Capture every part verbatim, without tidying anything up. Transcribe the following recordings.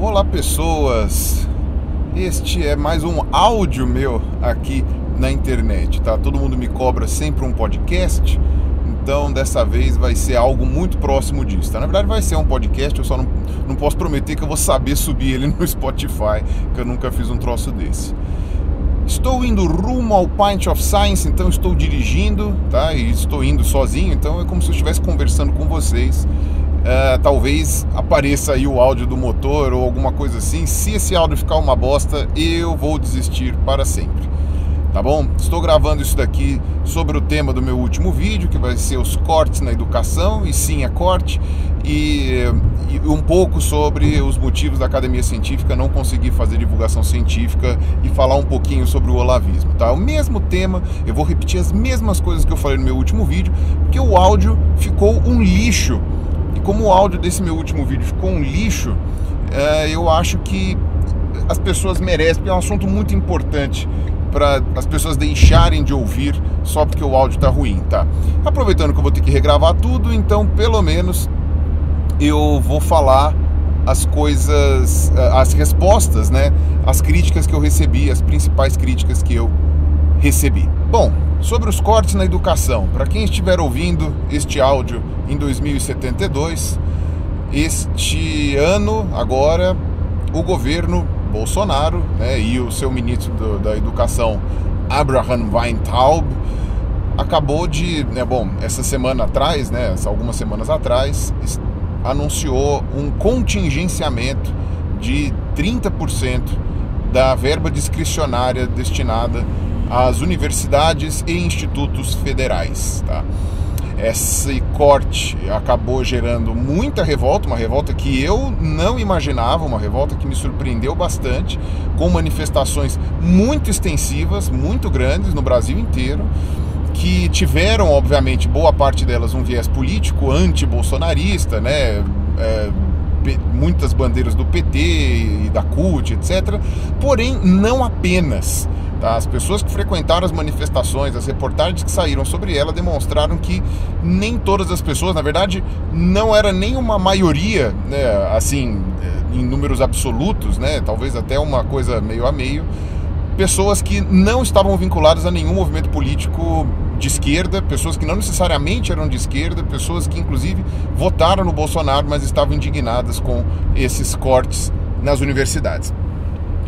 Olá pessoas, este é mais um áudio meu aqui na internet, tá? Todo mundo me cobra sempre um podcast, então dessa vez vai ser algo muito próximo disso, tá? Na verdade vai ser um podcast, eu só não, não posso prometer que eu vou saber subir ele no Spotify, que eu nunca fiz um troço desse. Estou indo rumo ao Pint of Science, então estou dirigindo, tá? E estou indo sozinho, então é como se eu estivesse conversando com vocês. Uh, talvez apareça aí o áudio do motor ou alguma coisa assim. Se esse áudio ficar uma bosta, eu vou desistir para sempre, tá bom? Estou gravando isso daqui sobre o tema do meu último vídeo, que vai ser os cortes na educação, e sim é corte, e, e um pouco sobre os motivos da Academia Científica não conseguir fazer divulgação científica e falar um pouquinho sobre o olavismo, tá? O mesmo tema, eu vou repetir as mesmas coisas que eu falei no meu último vídeo, porque o áudio ficou um lixo. Como o áudio desse meu último vídeo ficou um lixo, eu acho que as pessoas merecem, porque é um assunto muito importante para as pessoas deixarem de ouvir só porque o áudio está ruim, tá? Aproveitando que eu vou ter que regravar tudo, então pelo menos eu vou falar as coisas, as respostas, né? As críticas que eu recebi, as principais críticas que eu recebi. Bom, sobre os cortes na educação, para quem estiver ouvindo este áudio em dois mil e setenta e dois, este ano agora o governo Bolsonaro, né, e o seu ministro do, da educação Abraham Weintraub acabou de, né, bom, essa semana atrás, né, algumas semanas atrás, anunciou um contingenciamento de trinta por cento da verba discricionária destinada às universidades e institutos federais, tá? Esse corte acabou gerando muita revolta, uma revolta que eu não imaginava, uma revolta que me surpreendeu bastante, com manifestações muito extensivas, muito grandes no Brasil inteiro, que tiveram, obviamente, boa parte delas um viés político, anti-bolsonarista, né? É, muitas bandeiras do P T e da CUT, etcétera. Porém, não apenas. Tá? As pessoas que frequentaram as manifestações, as reportagens que saíram sobre ela demonstraram que nem todas as pessoas, na verdade, não era nem uma maioria, né, assim, em números absolutos, né, talvez até uma coisa meio a meio, pessoas que não estavam vinculadas a nenhum movimento político de esquerda, pessoas que não necessariamente eram de esquerda, pessoas que inclusive votaram no Bolsonaro, mas estavam indignadas com esses cortes nas universidades.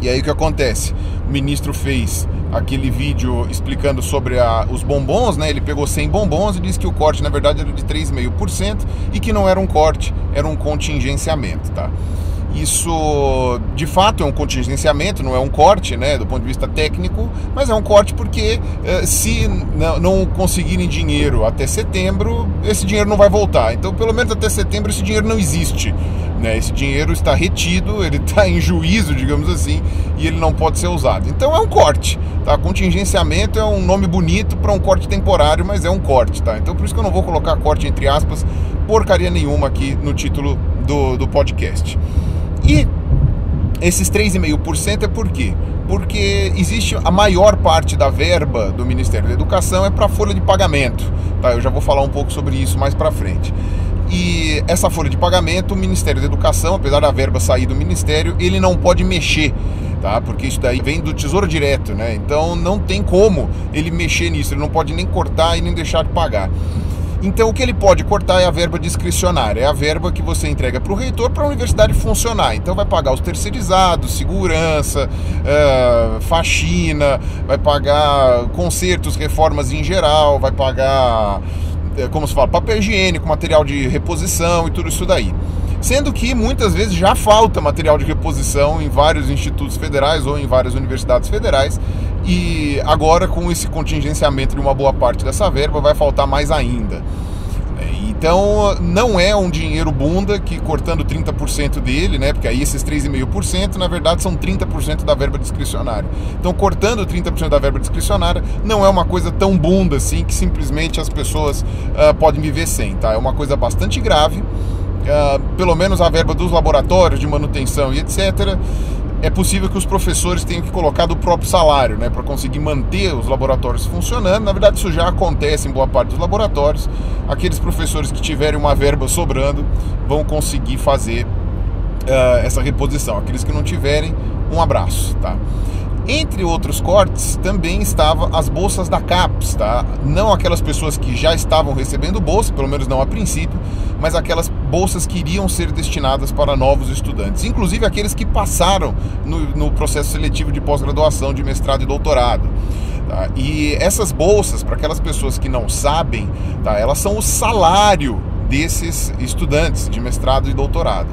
E aí o que acontece? O ministro fez aquele vídeo explicando sobre a, os bombons, né? Ele pegou cem bombons e disse que o corte, na verdade, era de três vírgula cinco por cento e que não era um corte, era um contingenciamento, tá? Isso, de fato, é um contingenciamento, não é um corte, né, do ponto de vista técnico, mas é um corte porque se não conseguirem dinheiro até setembro, esse dinheiro não vai voltar. Então, pelo menos até setembro, esse dinheiro não existe, né? Esse dinheiro está retido, ele está em juízo, digamos assim, e ele não pode ser usado. Então, é um corte, tá? Contingenciamento é um nome bonito para um corte temporário, mas é um corte, tá? Então, por isso que eu não vou colocar corte entre aspas, porcaria nenhuma aqui no título do, do podcast. E esses três vírgula cinco por cento é por quê? Porque existe a maior parte da verba do Ministério da Educação é para a folha de pagamento, tá? Eu já vou falar um pouco sobre isso mais para frente. E essa folha de pagamento, o Ministério da Educação, apesar da verba sair do Ministério, ele não pode mexer, tá? Porque isso daí vem do Tesouro Direto, né? Então não tem como ele mexer nisso, ele não pode nem cortar e nem deixar de pagar. Então o que ele pode cortar é a verba discricionária, é a verba que você entrega para o reitor para a universidade funcionar. Então vai pagar os terceirizados, segurança, uh, faxina, vai pagar consertos, reformas em geral, vai pagar, como se fala, papel higiênico, material de reposição e tudo isso daí. Sendo que muitas vezes já falta material de reposição em vários institutos federais ou em várias universidades federais. E agora, com esse contingenciamento de uma boa parte dessa verba, vai faltar mais ainda. Então, não é um dinheiro bunda que, cortando trinta por cento dele, né? Porque aí esses três vírgula cinco por cento, na verdade, são trinta por cento da verba discricionária. Então, cortando trinta por cento da verba discricionária, não é uma coisa tão bunda assim, que simplesmente as pessoas uh, podem viver sem, tá? É uma coisa bastante grave. Uh, pelo menos a verba dos laboratórios, de manutenção e etcétera, é possível que os professores tenham que colocar do próprio salário, né, para conseguir manter os laboratórios funcionando. Na verdade, isso já acontece em boa parte dos laboratórios. Aqueles professores que tiverem uma verba sobrando vão conseguir fazer uh, essa reposição. Aqueles que não tiverem, um abraço, tá? Entre outros cortes, também estavam as bolsas da CAPES, tá? Não aquelas pessoas que já estavam recebendo bolsa, pelo menos não a princípio, mas aquelas bolsas que iriam ser destinadas para novos estudantes, inclusive aqueles que passaram no, no processo seletivo de pós-graduação, de mestrado e doutorado. Tá? E essas bolsas, para aquelas pessoas que não sabem, tá? Elas são o salário desses estudantes de mestrado e doutorado.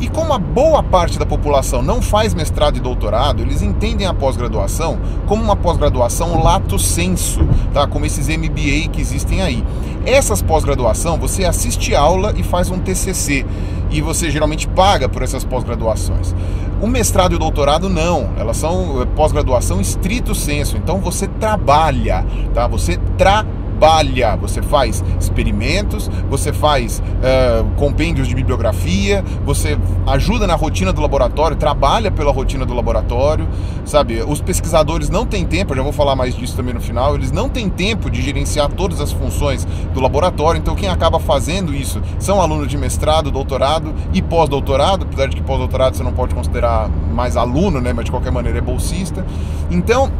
E como a boa parte da população não faz mestrado e doutorado, eles entendem a pós-graduação como uma pós-graduação lato sensu, tá? Como esses M B A que existem aí. Essas pós-graduação, você assiste aula e faz um T C C, e você geralmente paga por essas pós-graduações. O mestrado e o doutorado não, elas são pós-graduação estrito sensu, então você trabalha, tá? Você trabalha. Trabalha, você faz experimentos, você faz uh, compêndios de bibliografia, você ajuda na rotina do laboratório, trabalha pela rotina do laboratório, sabe? Os pesquisadores não têm tempo, eu já vou falar mais disso também no final, eles não têm tempo de gerenciar todas as funções do laboratório, então quem acaba fazendo isso são alunos de mestrado, doutorado e pós-doutorado, apesar de que pós-doutorado você não pode considerar mais aluno, né? Mas de qualquer maneira é bolsista. Então,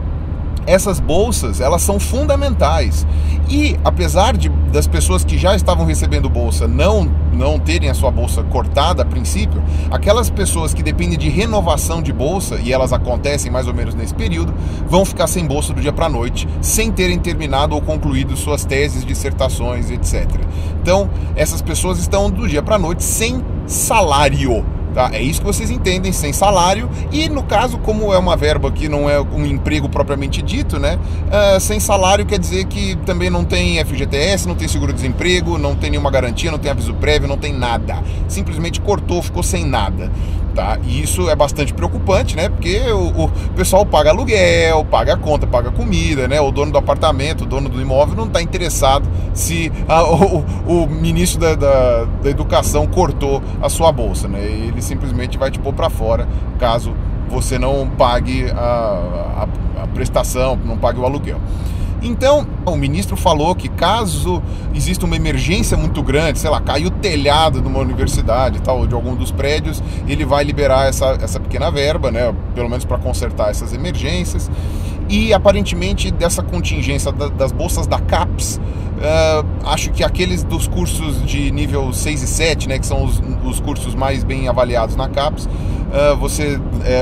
essas bolsas, elas são fundamentais. E apesar de, das pessoas que já estavam recebendo bolsa não, não terem a sua bolsa cortada a princípio, aquelas pessoas que dependem de renovação de bolsa, e elas acontecem mais ou menos nesse período, vão ficar sem bolsa do dia para a noite, sem terem terminado ou concluído suas teses, dissertações, etcétera. Então, essas pessoas estão do dia para a noite sem salário. Tá? É isso que vocês entendem, sem salário. E no caso, como é uma verba que não é um emprego propriamente dito, né? Uh, sem salário quer dizer que também não tem F G T S, não tem seguro-desemprego, não tem nenhuma garantia, não tem aviso prévio, não tem nada. Simplesmente cortou, ficou sem nada. Tá? E isso é bastante preocupante, né? Porque o, o pessoal paga aluguel, paga conta, paga comida, né? O dono do apartamento, o dono do imóvel não está interessado se a, o, o ministro da, da, da educação cortou a sua bolsa, né? Ele simplesmente vai te pôr para fora caso você não pague a, a, a prestação, não pague o aluguel. Então, o ministro falou que caso exista uma emergência muito grande, sei lá, caiu o telhado de uma universidade, tal, ou de algum dos prédios, ele vai liberar essa, essa pequena verba, né, pelo menos para consertar essas emergências. E aparentemente dessa contingência da, das bolsas da CAPES, uh, acho que aqueles dos cursos de nível seis e sete, né, que são os, os cursos mais bem avaliados na CAPES, Uh, você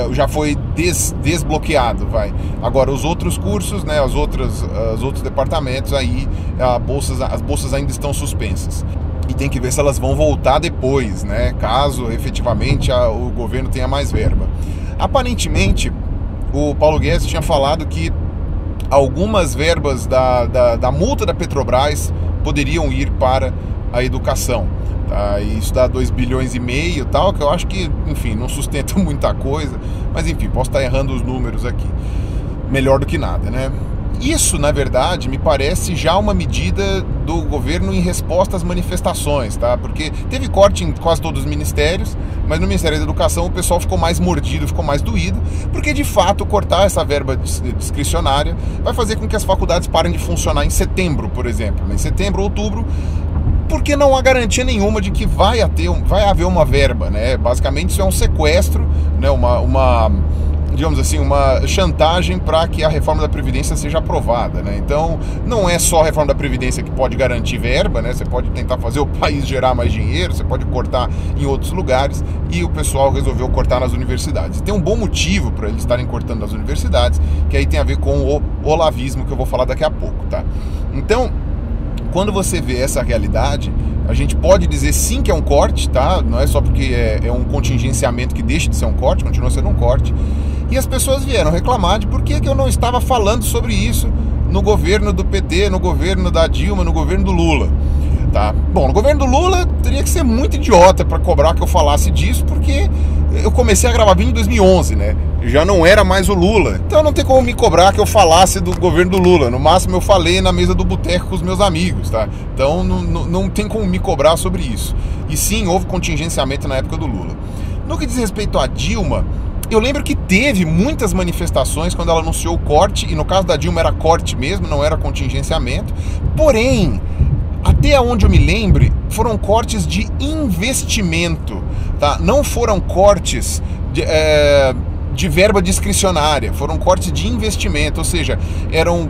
uh, já foi des, desbloqueado, vai. Agora, os outros cursos, né, as outras, uh, os outros departamentos, aí uh, bolsas, as bolsas ainda estão suspensas. E tem que ver se elas vão voltar depois, né, caso efetivamente a, o governo tenha mais verba. Aparentemente, o Paulo Guedes tinha falado que algumas verbas da, da, da multa da Petrobras poderiam ir para a educação. Tá, isso dá dois bilhões e meio, tal, que eu acho que, enfim, não sustenta muita coisa, mas enfim, posso estar errando os números aqui, melhor do que nada, né? Isso, na verdade, me parece já uma medida do governo em resposta às manifestações, tá? Porque teve corte em quase todos os ministérios, mas no Ministério da Educação o pessoal ficou mais mordido, ficou mais doído, porque de fato cortar essa verba discricionária vai fazer com que as faculdades parem de funcionar em setembro, por exemplo, em setembro, outubro, porque não há garantia nenhuma de que vai, ter, vai haver uma verba, né? Basicamente isso é um sequestro, né? uma, uma, digamos assim, uma chantagem para que a reforma da Previdência seja aprovada, né? Então, não é só a reforma da Previdência que pode garantir verba, né? Você pode tentar fazer o país gerar mais dinheiro, você pode cortar em outros lugares, e o pessoal resolveu cortar nas universidades. E tem um bom motivo para eles estarem cortando nas universidades, que aí tem a ver com o olavismo, que eu vou falar daqui a pouco, tá? Então, quando você vê essa realidade, a gente pode dizer sim que é um corte, tá? Não é só porque é, é um contingenciamento que deixa de ser um corte, continua sendo um corte. E as pessoas vieram reclamar de por que eu não estava falando sobre isso no governo do P T, no governo da Dilma, no governo do Lula. Tá? Bom, no governo do Lula teria que ser muito idiota para cobrar que eu falasse disso, porque eu comecei a gravar vídeo em dois mil e onze, né? Já não era mais o Lula, então não tem como me cobrar que eu falasse do governo do Lula. No máximo eu falei na mesa do boteco com os meus amigos, tá? Então não, não, não tem como me cobrar sobre isso. E sim, houve contingenciamento na época do Lula. No que diz respeito à Dilma, eu lembro que teve muitas manifestações quando ela anunciou o corte, e no caso da Dilma era corte mesmo, não era contingenciamento. Porém, até onde eu me lembre, foram cortes de investimento, tá? Não foram cortes de, é, de verba discricionária, foram cortes de investimento, ou seja, eram,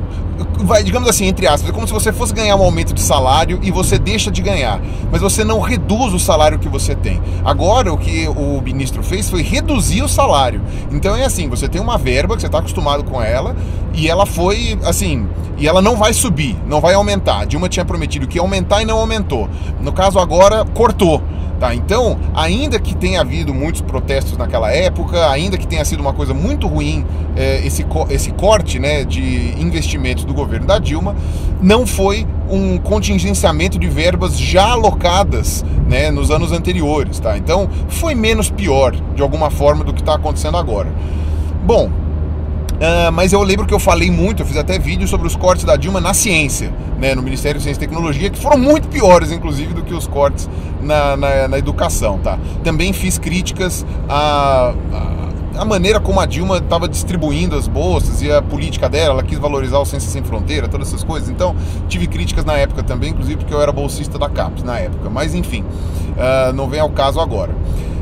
vai, digamos assim, entre aspas, é como se você fosse ganhar um aumento de salário e você deixa de ganhar, mas você não reduz o salário que você tem. Agora, o que o ministro fez foi reduzir o salário. Então é assim, você tem uma verba que você está acostumado com ela e ela foi, assim, e ela não vai subir, não vai aumentar. Dilma tinha prometido que ia aumentar e não aumentou. No caso agora, cortou. Tá, então, ainda que tenha havido muitos protestos naquela época, ainda que tenha sido uma coisa muito ruim é, esse, esse corte, né, de investimentos do governo da Dilma, não foi um contingenciamento de verbas já alocadas, né, nos anos anteriores. Tá? Então, foi menos pior, de alguma forma, do que está acontecendo agora. Bom... Uh, mas eu lembro que eu falei muito, eu fiz até vídeo sobre os cortes da Dilma na ciência, né, no Ministério de Ciência e Tecnologia, que foram muito piores, inclusive, do que os cortes na, na, na educação, tá? Também fiz críticas a... a... a maneira como a Dilma estava distribuindo as bolsas e a política dela, ela quis valorizar o Ciência Sem Fronteiras, todas essas coisas. Então, tive críticas na época também, inclusive porque eu era bolsista da CAPES na época. Mas, enfim, uh, não vem ao caso agora.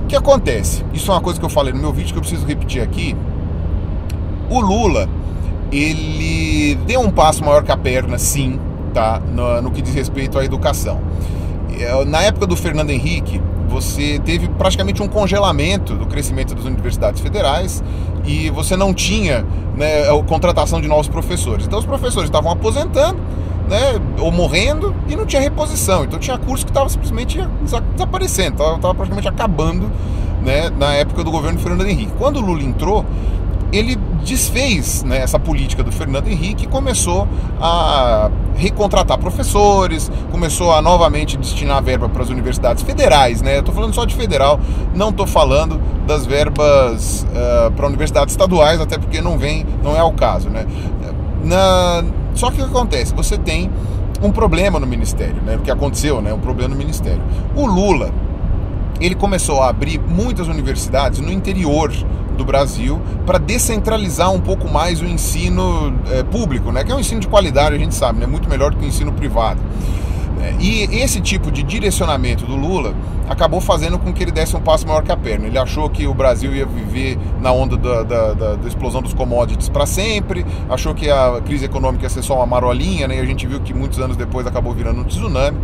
O que acontece? Isso é uma coisa que eu falei no meu vídeo, que eu preciso repetir aqui. O Lula, ele deu um passo maior que a perna, sim, tá? No, no que diz respeito à educação. Na época do Fernando Henrique, você teve praticamente um congelamento do crescimento das universidades federais e você não tinha, né, a contratação de novos professores. Então os professores estavam aposentando, né, ou morrendo, e não tinha reposição. Então tinha curso que estava simplesmente desaparecendo, estava praticamente acabando, né, na época do governo do Fernando Henrique. Quando o Lula entrou, ele desfez, né, essa política do Fernando Henrique e começou a recontratar professores, começou a novamente destinar verba para as universidades federais, né? Eu estou falando só de federal, não estou falando das verbas uh, para universidades estaduais, até porque não vem, não é o caso, né? Na... Só que o que acontece? Você tem um problema no Ministério, né? O que aconteceu, né? Um problema no Ministério. O Lula, ele começou a abrir muitas universidades no interior do Brasil para descentralizar um pouco mais o ensino é, público, né? Que é um ensino de qualidade, a gente sabe, né? Muito melhor do que o ensino privado. É, e esse tipo de direcionamento do Lula acabou fazendo com que ele desse um passo maior que a perna. Ele achou que o Brasil ia viver na onda da, da, da, da explosão dos commodities para sempre, achou que a crise econômica ia ser só uma marolinha, né? E a gente viu que muitos anos depois acabou virando um tsunami.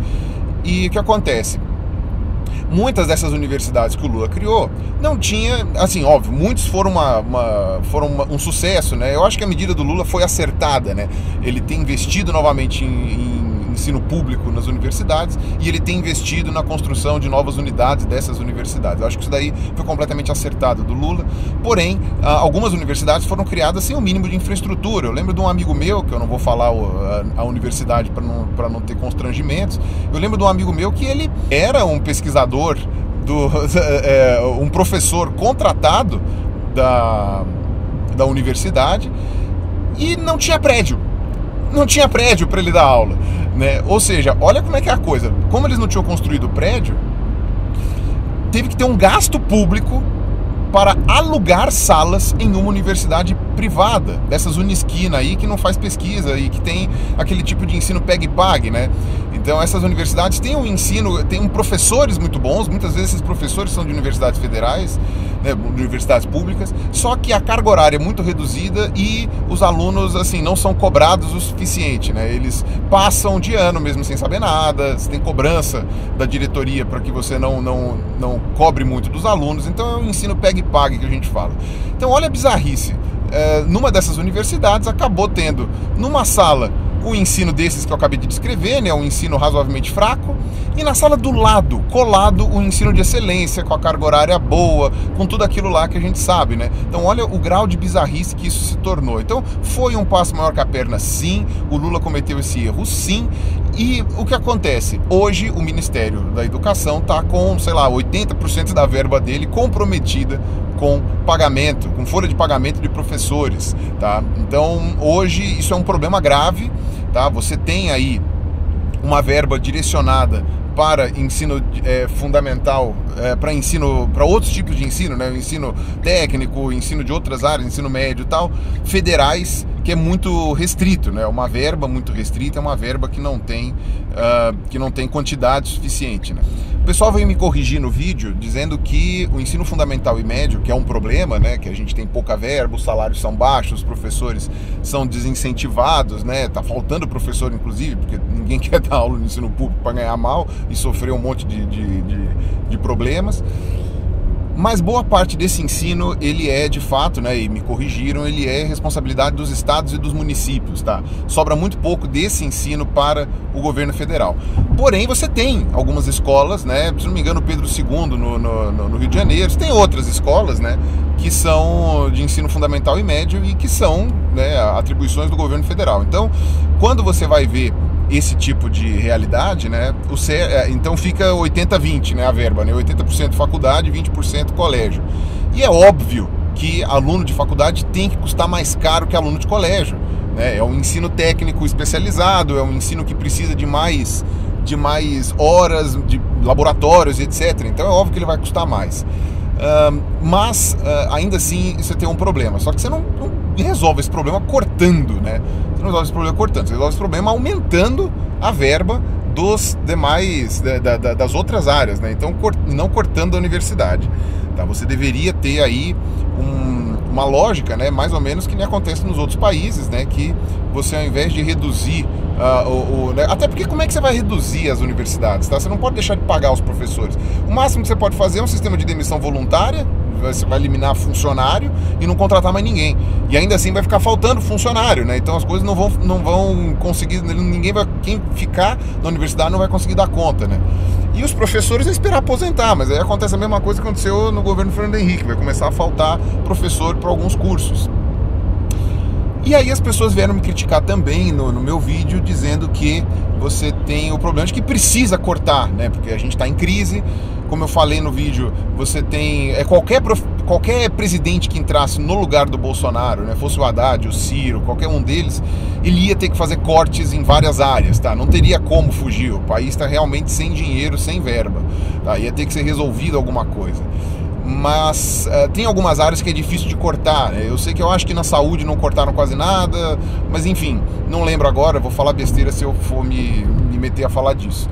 E o que acontece? Muitas dessas universidades que o Lula criou não tinha, assim, óbvio, muitos foram, uma, uma, foram uma, um sucesso, né? Eu acho que a medida do Lula foi acertada, né? Ele tem investido novamente em, em ensino público nas universidades e ele tem investido na construção de novas unidades dessas universidades. Eu acho que isso daí foi completamente acertado do Lula. Porém, algumas universidades foram criadas sem o mínimo de infraestrutura. Eu lembro de um amigo meu, que eu não vou falar a universidade para não, para não ter constrangimentos, eu lembro de um amigo meu que ele era um pesquisador Do, é, um professor contratado da, da universidade e não tinha prédio, não tinha prédio para ele dar aula, né? Ou seja, olha como é que é a coisa, como eles não tinham construído prédio, teve que ter um gasto público para alugar salas em uma universidade privada, dessas unisquina aí que não faz pesquisa e que tem aquele tipo de ensino pega e pague, né? Então essas universidades têm um ensino, têm professores muito bons, muitas vezes esses professores são de universidades federais, né, de universidades públicas, só que a carga horária é muito reduzida e os alunos, assim, não são cobrados o suficiente, né? Eles passam de ano mesmo sem saber nada, tem cobrança da diretoria para que você não, não, não cobre muito dos alunos, então é um ensino pega e pague que a gente fala. Então olha a bizarrice, é, numa dessas universidades acabou tendo numa sala o ensino desses que eu acabei de descrever, né, um ensino razoavelmente fraco, e na sala do lado, colado, o ensino de excelência, com a carga horária boa, com tudo aquilo lá que a gente sabe, né? Então olha o grau de bizarrice que isso se tornou. Então foi um passo maior que a perna, sim, o Lula cometeu esse erro, sim, e o que acontece? Hoje o Ministério da Educação está com, sei lá, oitenta por cento da verba dele comprometida com pagamento, com folha de pagamento de professores, tá? Então hoje isso é um problema grave, tá? Você tem aí uma verba direcionada para ensino é, fundamental, é, para ensino, para outros tipos de ensino, né? Ensino técnico, ensino de outras áreas, ensino médio e tal, federais, que é muito restrito, né? Uma verba muito restrita, é uma verba que não tem, uh, que não tem quantidade suficiente, né? O pessoal veio me corrigir no vídeo dizendo que o ensino fundamental e médio, que é um problema, né? Que a gente tem pouca verba, os salários são baixos, os professores são desincentivados, né? Tá faltando professor, inclusive, porque ninguém quer dar aula no ensino público para ganhar mal e sofrer um monte de, de, de, de problemas. Mas boa parte desse ensino, ele é de fato, né, e me corrigiram, ele é responsabilidade dos estados e dos municípios, tá? Sobra muito pouco desse ensino para o governo federal. Porém, você tem algumas escolas, né, se não me engano, Pedro Segundo no, no, no Rio de Janeiro, você tem outras escolas, né, que são de ensino fundamental e médio e que são, né, atribuições do governo federal. Então, quando você vai ver esse tipo de realidade, né? O C... Então fica oitenta a vinte, né? A verba, né? oitenta por cento faculdade, vinte por cento colégio. E é óbvio que aluno de faculdade tem que custar mais caro que aluno de colégio, né? É um ensino técnico especializado, é um ensino que precisa de mais, de mais horas, de laboratórios, etcétera. Então é óbvio que ele vai custar mais. Uh, mas, uh, ainda assim, você tem um problema. Só que você não, não resolve esse problema cortando, né? Você não resolve esse problema cortando, você resolve esse problema aumentando a verba dos demais, da, da, das outras áreas, né? Então, cort, não cortando a universidade, tá? Você deveria ter aí um, uma lógica, né? Mais ou menos que nem acontece nos outros países, né? Que você, ao invés de reduzir... Uh, o, o, né? Até porque como é que você vai reduzir as universidades, tá? Você não pode deixar de pagar os professores. O máximo que você pode fazer é um sistema de demissão voluntária, você vai eliminar funcionário e não contratar mais ninguém. E ainda assim vai ficar faltando funcionário, né? Então as coisas não vão, não vão conseguir, ninguém vai, quem ficar na universidade não vai conseguir dar conta, né? E os professores vão esperar aposentar, mas aí acontece a mesma coisa que aconteceu no governo Fernando Henrique, vai começar a faltar professor para alguns cursos. E aí as pessoas vieram me criticar também no, no meu vídeo, dizendo que você tem o problema de que precisa cortar, né? Porque a gente está em crise, como eu falei no vídeo, você tem... É qualquer, prof, qualquer presidente que entrasse no lugar do Bolsonaro, né? Fosse o Haddad, o Ciro, qualquer um deles, ele ia ter que fazer cortes em várias áreas, tá? Não teria como fugir, o país está realmente sem dinheiro, sem verba, tá? Ia ter que ser resolvido alguma coisa. Mas uh, tem algumas áreas que é difícil de cortar, né? Eu sei que eu acho que na saúde não cortaram quase nada, mas enfim, não lembro agora, vou falar besteira se eu for me, me meter a falar disso.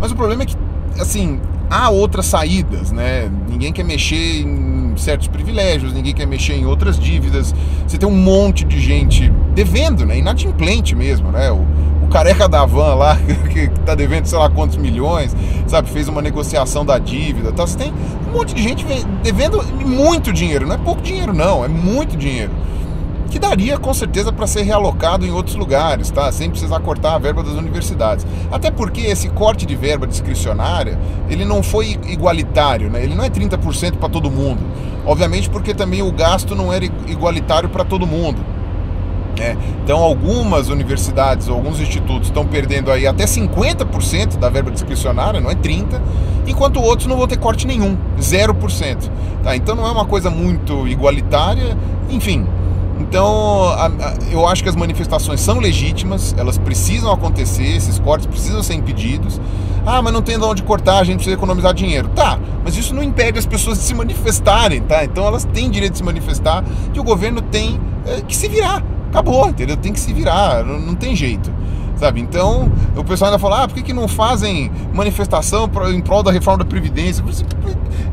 Mas o problema é que, assim, há outras saídas, né? Ninguém quer mexer em certos privilégios, ninguém quer mexer em outras dívidas. Você tem um monte de gente devendo, né? Inadimplente mesmo, né? O, o careca da van lá, que tá devendo sei lá quantos milhões, sabe? Fez uma negociação da dívida, tá? Você tem um monte de gente devendo muito dinheiro, não é pouco dinheiro não, é muito dinheiro, que daria com certeza para ser realocado em outros lugares, tá? Sem precisar cortar a verba das universidades. Até porque esse corte de verba discricionária, ele não foi igualitário, né? Ele não é trinta por cento para todo mundo. Obviamente porque também o gasto não era igualitário para todo mundo. É, então algumas universidades ou alguns institutos estão perdendo aí até cinquenta por cento da verba discricionária, não é trinta por cento, enquanto outros não vão ter corte nenhum, zero por cento, tá? Então não é uma coisa muito igualitária, enfim. Então a, a, eu acho que as manifestações são legítimas, elas precisam acontecer, esses cortes precisam ser impedidos. Ah, mas não tem de onde cortar, a gente precisa economizar dinheiro. Tá, mas isso não impede as pessoas de se manifestarem, tá? Então elas têm direito de se manifestar e o governo tem é, que se virar. Acabou, entendeu? Tem que se virar, não tem jeito, sabe? Então, o pessoal ainda fala, ah, por que que não fazem manifestação em prol da reforma da Previdência?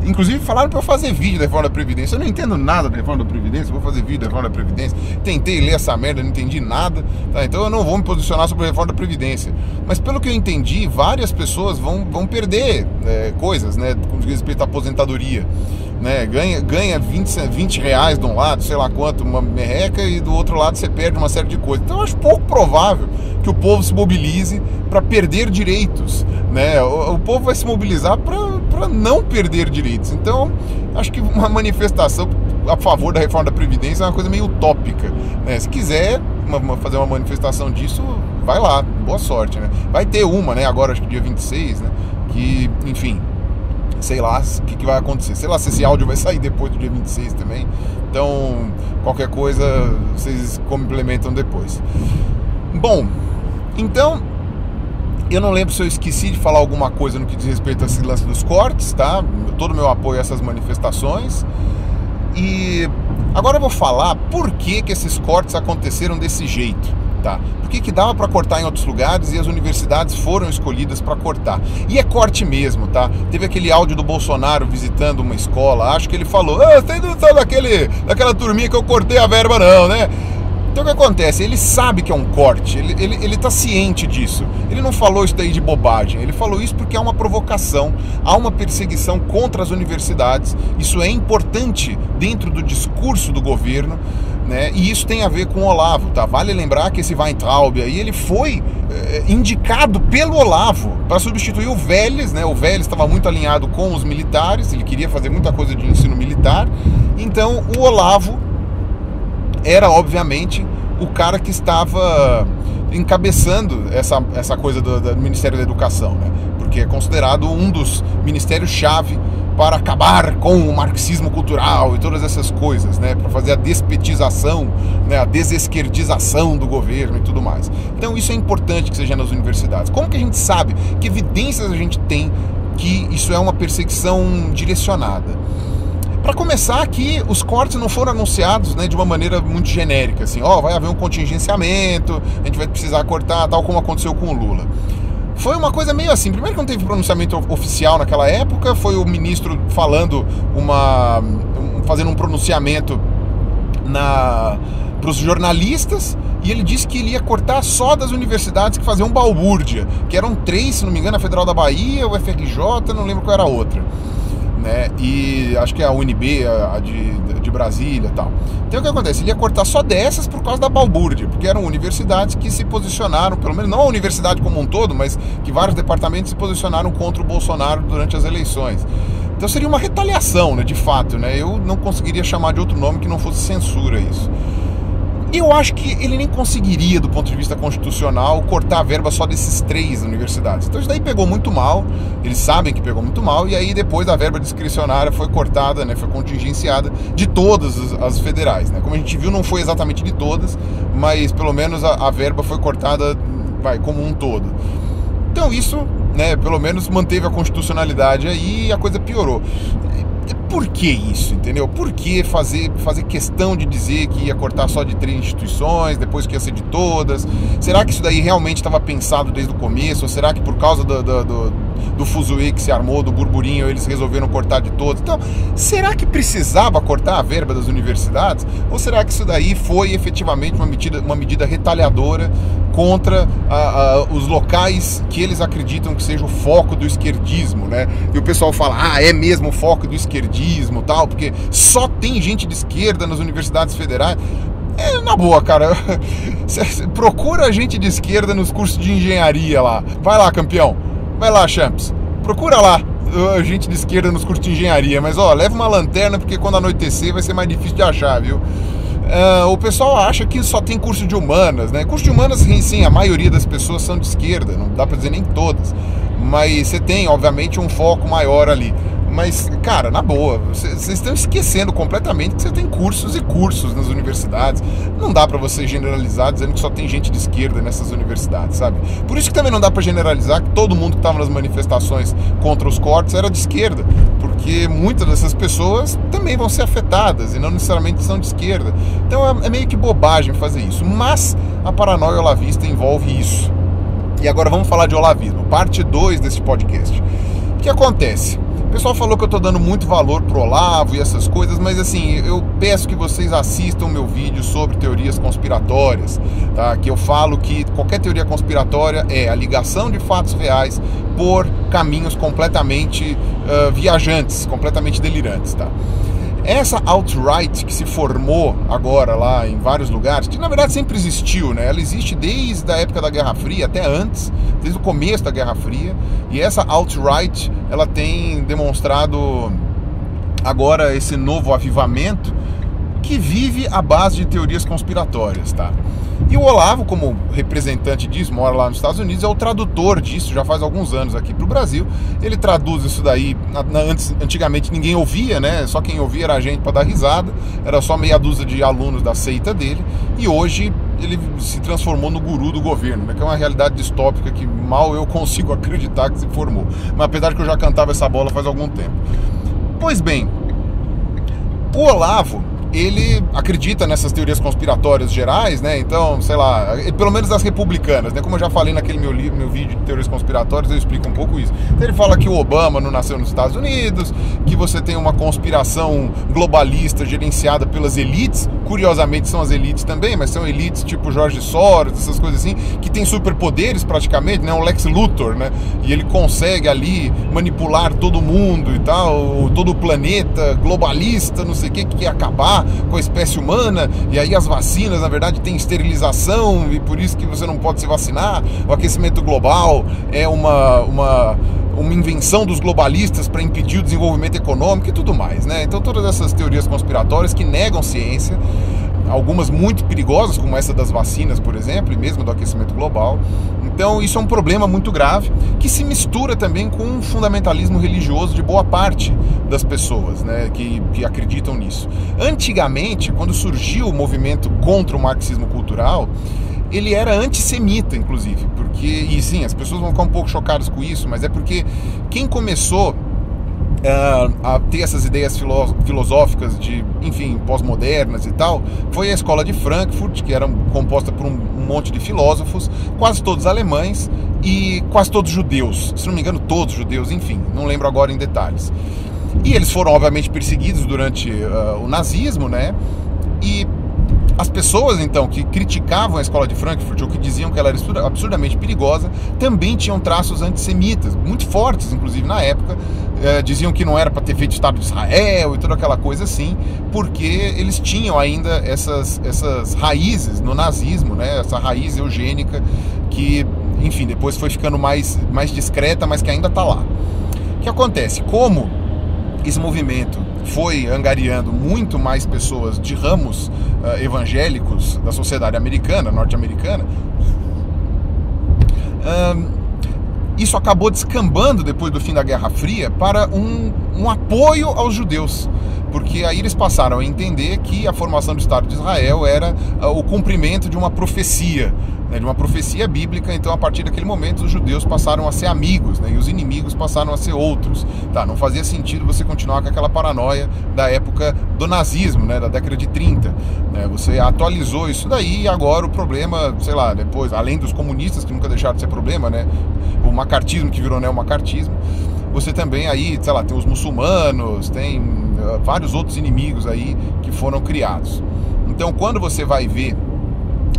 Inclusive, falaram para eu fazer vídeo da reforma da Previdência. Eu não entendo nada da reforma da Previdência, vou fazer vídeo da reforma da Previdência. Tentei ler essa merda, não entendi nada, tá? Então eu não vou me posicionar sobre a reforma da Previdência. Mas pelo que eu entendi, várias pessoas vão, vão perder é, coisas, né? Com respeito à aposentadoria. Né, ganha, ganha vinte reais de um lado, sei lá quanto, uma merreca, e do outro lado você perde uma série de coisas. Então eu acho pouco provável que o povo se mobilize para perder direitos, né? o, o povo vai se mobilizar para não perder direitos. Então acho que uma manifestação a favor da reforma da Previdência é uma coisa meio utópica, né? Se quiser uma, uma, fazer uma manifestação disso, vai lá, boa sorte, né? Vai ter uma, né, agora acho que dia vinte e seis, né? Que, enfim, sei lá o que, que vai acontecer, sei lá se esse áudio vai sair depois do dia vinte e seis também, então qualquer coisa vocês complementam depois. Bom, então Eu não lembro se eu esqueci de falar alguma coisa no que diz respeito a esse lance dos cortes, tá? Todo o meu apoio a essas manifestações. E agora eu vou falar por que que esses cortes aconteceram desse jeito, tá? Por que que dava para cortar em outros lugares e as universidades foram escolhidas para cortar. E é corte mesmo, tá? Teve aquele áudio do Bolsonaro visitando uma escola, acho que ele falou: "Ah, vocês não são daquele, daquela turminha que eu cortei a verba não, né?" Então o que acontece? Ele sabe que é um corte, ele, ele, ele tá ciente disso. Ele não falou isso daí de bobagem, ele falou isso porque há uma provocação, há uma perseguição contra as universidades. Isso é importante dentro do discurso do governo, né? E isso tem a ver com o Olavo, tá? Vale lembrar que esse Weintraub aí, ele foi é, indicado pelo Olavo para substituir o Vélez, né? O Vélez estava muito alinhado com os militares, ele queria fazer muita coisa de ensino militar. Então o Olavo era, obviamente, o cara que estava encabeçando essa, essa coisa do, do Ministério da Educação, né? Porque é considerado um dos ministérios-chave para acabar com o marxismo cultural e todas essas coisas, né? Para fazer a despetização, né? A desesquerdização do governo e tudo mais. Então isso é importante que seja nas universidades. Como que a gente sabe? Que evidências a gente tem que isso é uma perseguição direcionada? Para começar aqui, os cortes não foram anunciados, né, de uma maneira muito genérica, assim, ó, oh, vai haver um contingenciamento, a gente vai precisar cortar, tal como aconteceu com o Lula. Foi uma coisa meio assim, primeiro que não teve pronunciamento oficial naquela época, foi o ministro falando uma... fazendo um pronunciamento na... para os jornalistas, e ele disse que ele ia cortar só das universidades que faziam balbúrdia, que eram três, se não me engano, a Federal da Bahia, o F R J, não lembro qual era a outra. Né? E acho que é a U N B, a de, de Brasília e tal. Então o que acontece? Ele ia cortar só dessas por causa da balbúrdia, porque eram universidades que se posicionaram, pelo menos não a universidade como um todo, mas que vários departamentos se posicionaram contra o Bolsonaro durante as eleições. Então seria uma retaliação, né? De fato, né? Eu não conseguiria chamar de outro nome que não fosse censura isso. Eu acho que ele nem conseguiria, do ponto de vista constitucional, cortar a verba só desses três universidades. Então isso daí pegou muito mal, eles sabem que pegou muito mal, e aí depois a verba discricionária foi cortada, né, foi contingenciada de todas as federais. Né? Como a gente viu, não foi exatamente de todas, mas pelo menos a, a verba foi cortada, vai, como um todo. Então isso, né, pelo menos manteve a constitucionalidade aí e a coisa piorou. Por que isso, entendeu? Por que fazer, fazer questão de dizer que ia cortar só de três instituições, depois que ia ser de todas? Será que isso daí realmente estava pensado desde o começo? Ou será que por causa do, do, do, do fuzuê que se armou, do burburinho, eles resolveram cortar de todas? Então, será que precisava cortar a verba das universidades? Ou será que isso daí foi efetivamente uma medida, uma medida retaliadora contra a, a, os locais que eles acreditam que seja o foco do esquerdismo, né? E o pessoal fala, ah, é mesmo o foco do esquerdismo, tal, porque só tem gente de esquerda nas universidades federais. É, na boa, cara, procura gente de esquerda nos cursos de engenharia lá. Vai lá, campeão, vai lá, champs, procura lá gente de esquerda nos cursos de engenharia, mas ó, leva uma lanterna, porque quando anoitecer vai ser mais difícil de achar, viu? Uh, o pessoal acha que só tem curso de humanas, né? Curso de humanas, sim, a maioria das pessoas são de esquerda, não dá pra dizer nem todas, mas você tem, obviamente, um foco maior ali. Mas, cara, na boa, vocês estão esquecendo completamente que você tem cursos e cursos nas universidades. Não dá pra você generalizar dizendo que só tem gente de esquerda nessas universidades, sabe? Por isso que também não dá pra generalizar que todo mundo que tava nas manifestações contra os cortes era de esquerda, porque muitas dessas pessoas também vão ser afetadas e não necessariamente são de esquerda. Então é meio que bobagem fazer isso, mas a paranoia olavista envolve isso. E agora vamos falar de olavismo, parte dois desse podcast. O que acontece? O pessoal falou que eu tô dando muito valor pro Olavo e essas coisas, mas assim, eu peço que vocês assistam o meu vídeo sobre teorias conspiratórias, tá? Que eu falo que qualquer teoria conspiratória é a ligação de fatos reais por caminhos completamente uh, viajantes, completamente delirantes, tá? Essa alt-right que se formou agora lá em vários lugares, que na verdade sempre existiu, né? Ela existe desde a época da Guerra Fria, até antes, desde o começo da Guerra Fria. E essa alt-right, ela tem demonstrado agora esse novo avivamento que vive à base de teorias conspiratórias, tá? E o Olavo, como representante disso, mora lá nos Estados Unidos, é o tradutor disso, já faz alguns anos aqui para o Brasil. Ele traduz isso daí, antes, antigamente ninguém ouvia, né? Só quem ouvia era a gente para dar risada, era só meia dúzia de alunos da seita dele. E hoje ele se transformou no guru do governo, né? Que é uma realidade distópica que mal eu consigo acreditar que se formou. Mas apesar que eu já cantava essa bola faz algum tempo. Pois bem, o Olavo, ele acredita nessas teorias conspiratórias gerais, né? Então, sei lá, pelo menos das republicanas, né? Como eu já falei naquele meu, livro, meu vídeo de teorias conspiratórias, eu explico um pouco isso. Então, ele fala que o Obama não nasceu nos Estados Unidos, que você tem uma conspiração globalista gerenciada pelas elites, curiosamente são as elites também, mas são elites tipo Jorge Soros, essas coisas assim, que tem superpoderes praticamente, né? Um Lex Luthor, né? E ele consegue ali manipular todo mundo e tal, todo o planeta globalista, não sei o que, que quer acabar com a espécie humana, e aí as vacinas na verdade tem esterilização e por isso que você não pode se vacinar. O aquecimento global é uma, uma, uma invenção dos globalistas para impedir o desenvolvimento econômico e tudo mais, né? Então todas essas teorias conspiratórias que negam ciência, algumas muito perigosas, como essa das vacinas, por exemplo, e mesmo do aquecimento global. Então isso é um problema muito grave, que se mistura também com um fundamentalismo religioso de boa parte das pessoas, né, que, que acreditam nisso. Antigamente, quando surgiu o movimento contra o marxismo cultural, ele era antissemita, inclusive, porque, e sim, as pessoas vão ficar um pouco chocadas com isso, mas é porque quem começou Uh, a ter essas ideias filo filosóficas de, enfim, pós-modernas e tal, foi a Escola de Frankfurt, que era composta por um, um monte de filósofos, quase todos alemães e quase todos judeus, se não me engano todos judeus, enfim, não lembro agora em detalhes. E eles foram obviamente perseguidos durante uh, o nazismo, né? E as pessoas, então, que criticavam a Escola de Frankfurt ou que diziam que ela era absurdamente perigosa, também tinham traços antissemitas, muito fortes, inclusive, na época. Eh, diziam que não era para ter feito Estado de Israel e toda aquela coisa assim, porque eles tinham ainda essas, essas raízes no nazismo, né? Essa raiz eugênica que, enfim, depois foi ficando mais, mais discreta, mas que ainda está lá. O que acontece? Como esse movimento foi angariando muito mais pessoas de ramos uh, evangélicos da sociedade americana, norte-americana, um, isso acabou descambando depois do fim da Guerra Fria para um, um apoio aos judeus, porque aí eles passaram a entender que a formação do Estado de Israel era uh, o cumprimento de uma profecia, né, de uma profecia bíblica. Então, a partir daquele momento, os judeus passaram a ser amigos, né, e os inimigos passaram a ser outros. Tá, não fazia sentido você continuar com aquela paranoia da época do nazismo, né, da década de trinta. Né, você atualizou isso daí e agora o problema, sei lá, depois, além dos comunistas, que nunca deixaram de ser problema, né, o macartismo, que virou neomacartismo, você também aí, sei lá, tem os muçulmanos, tem uh, vários outros inimigos aí que foram criados. Então, quando você vai ver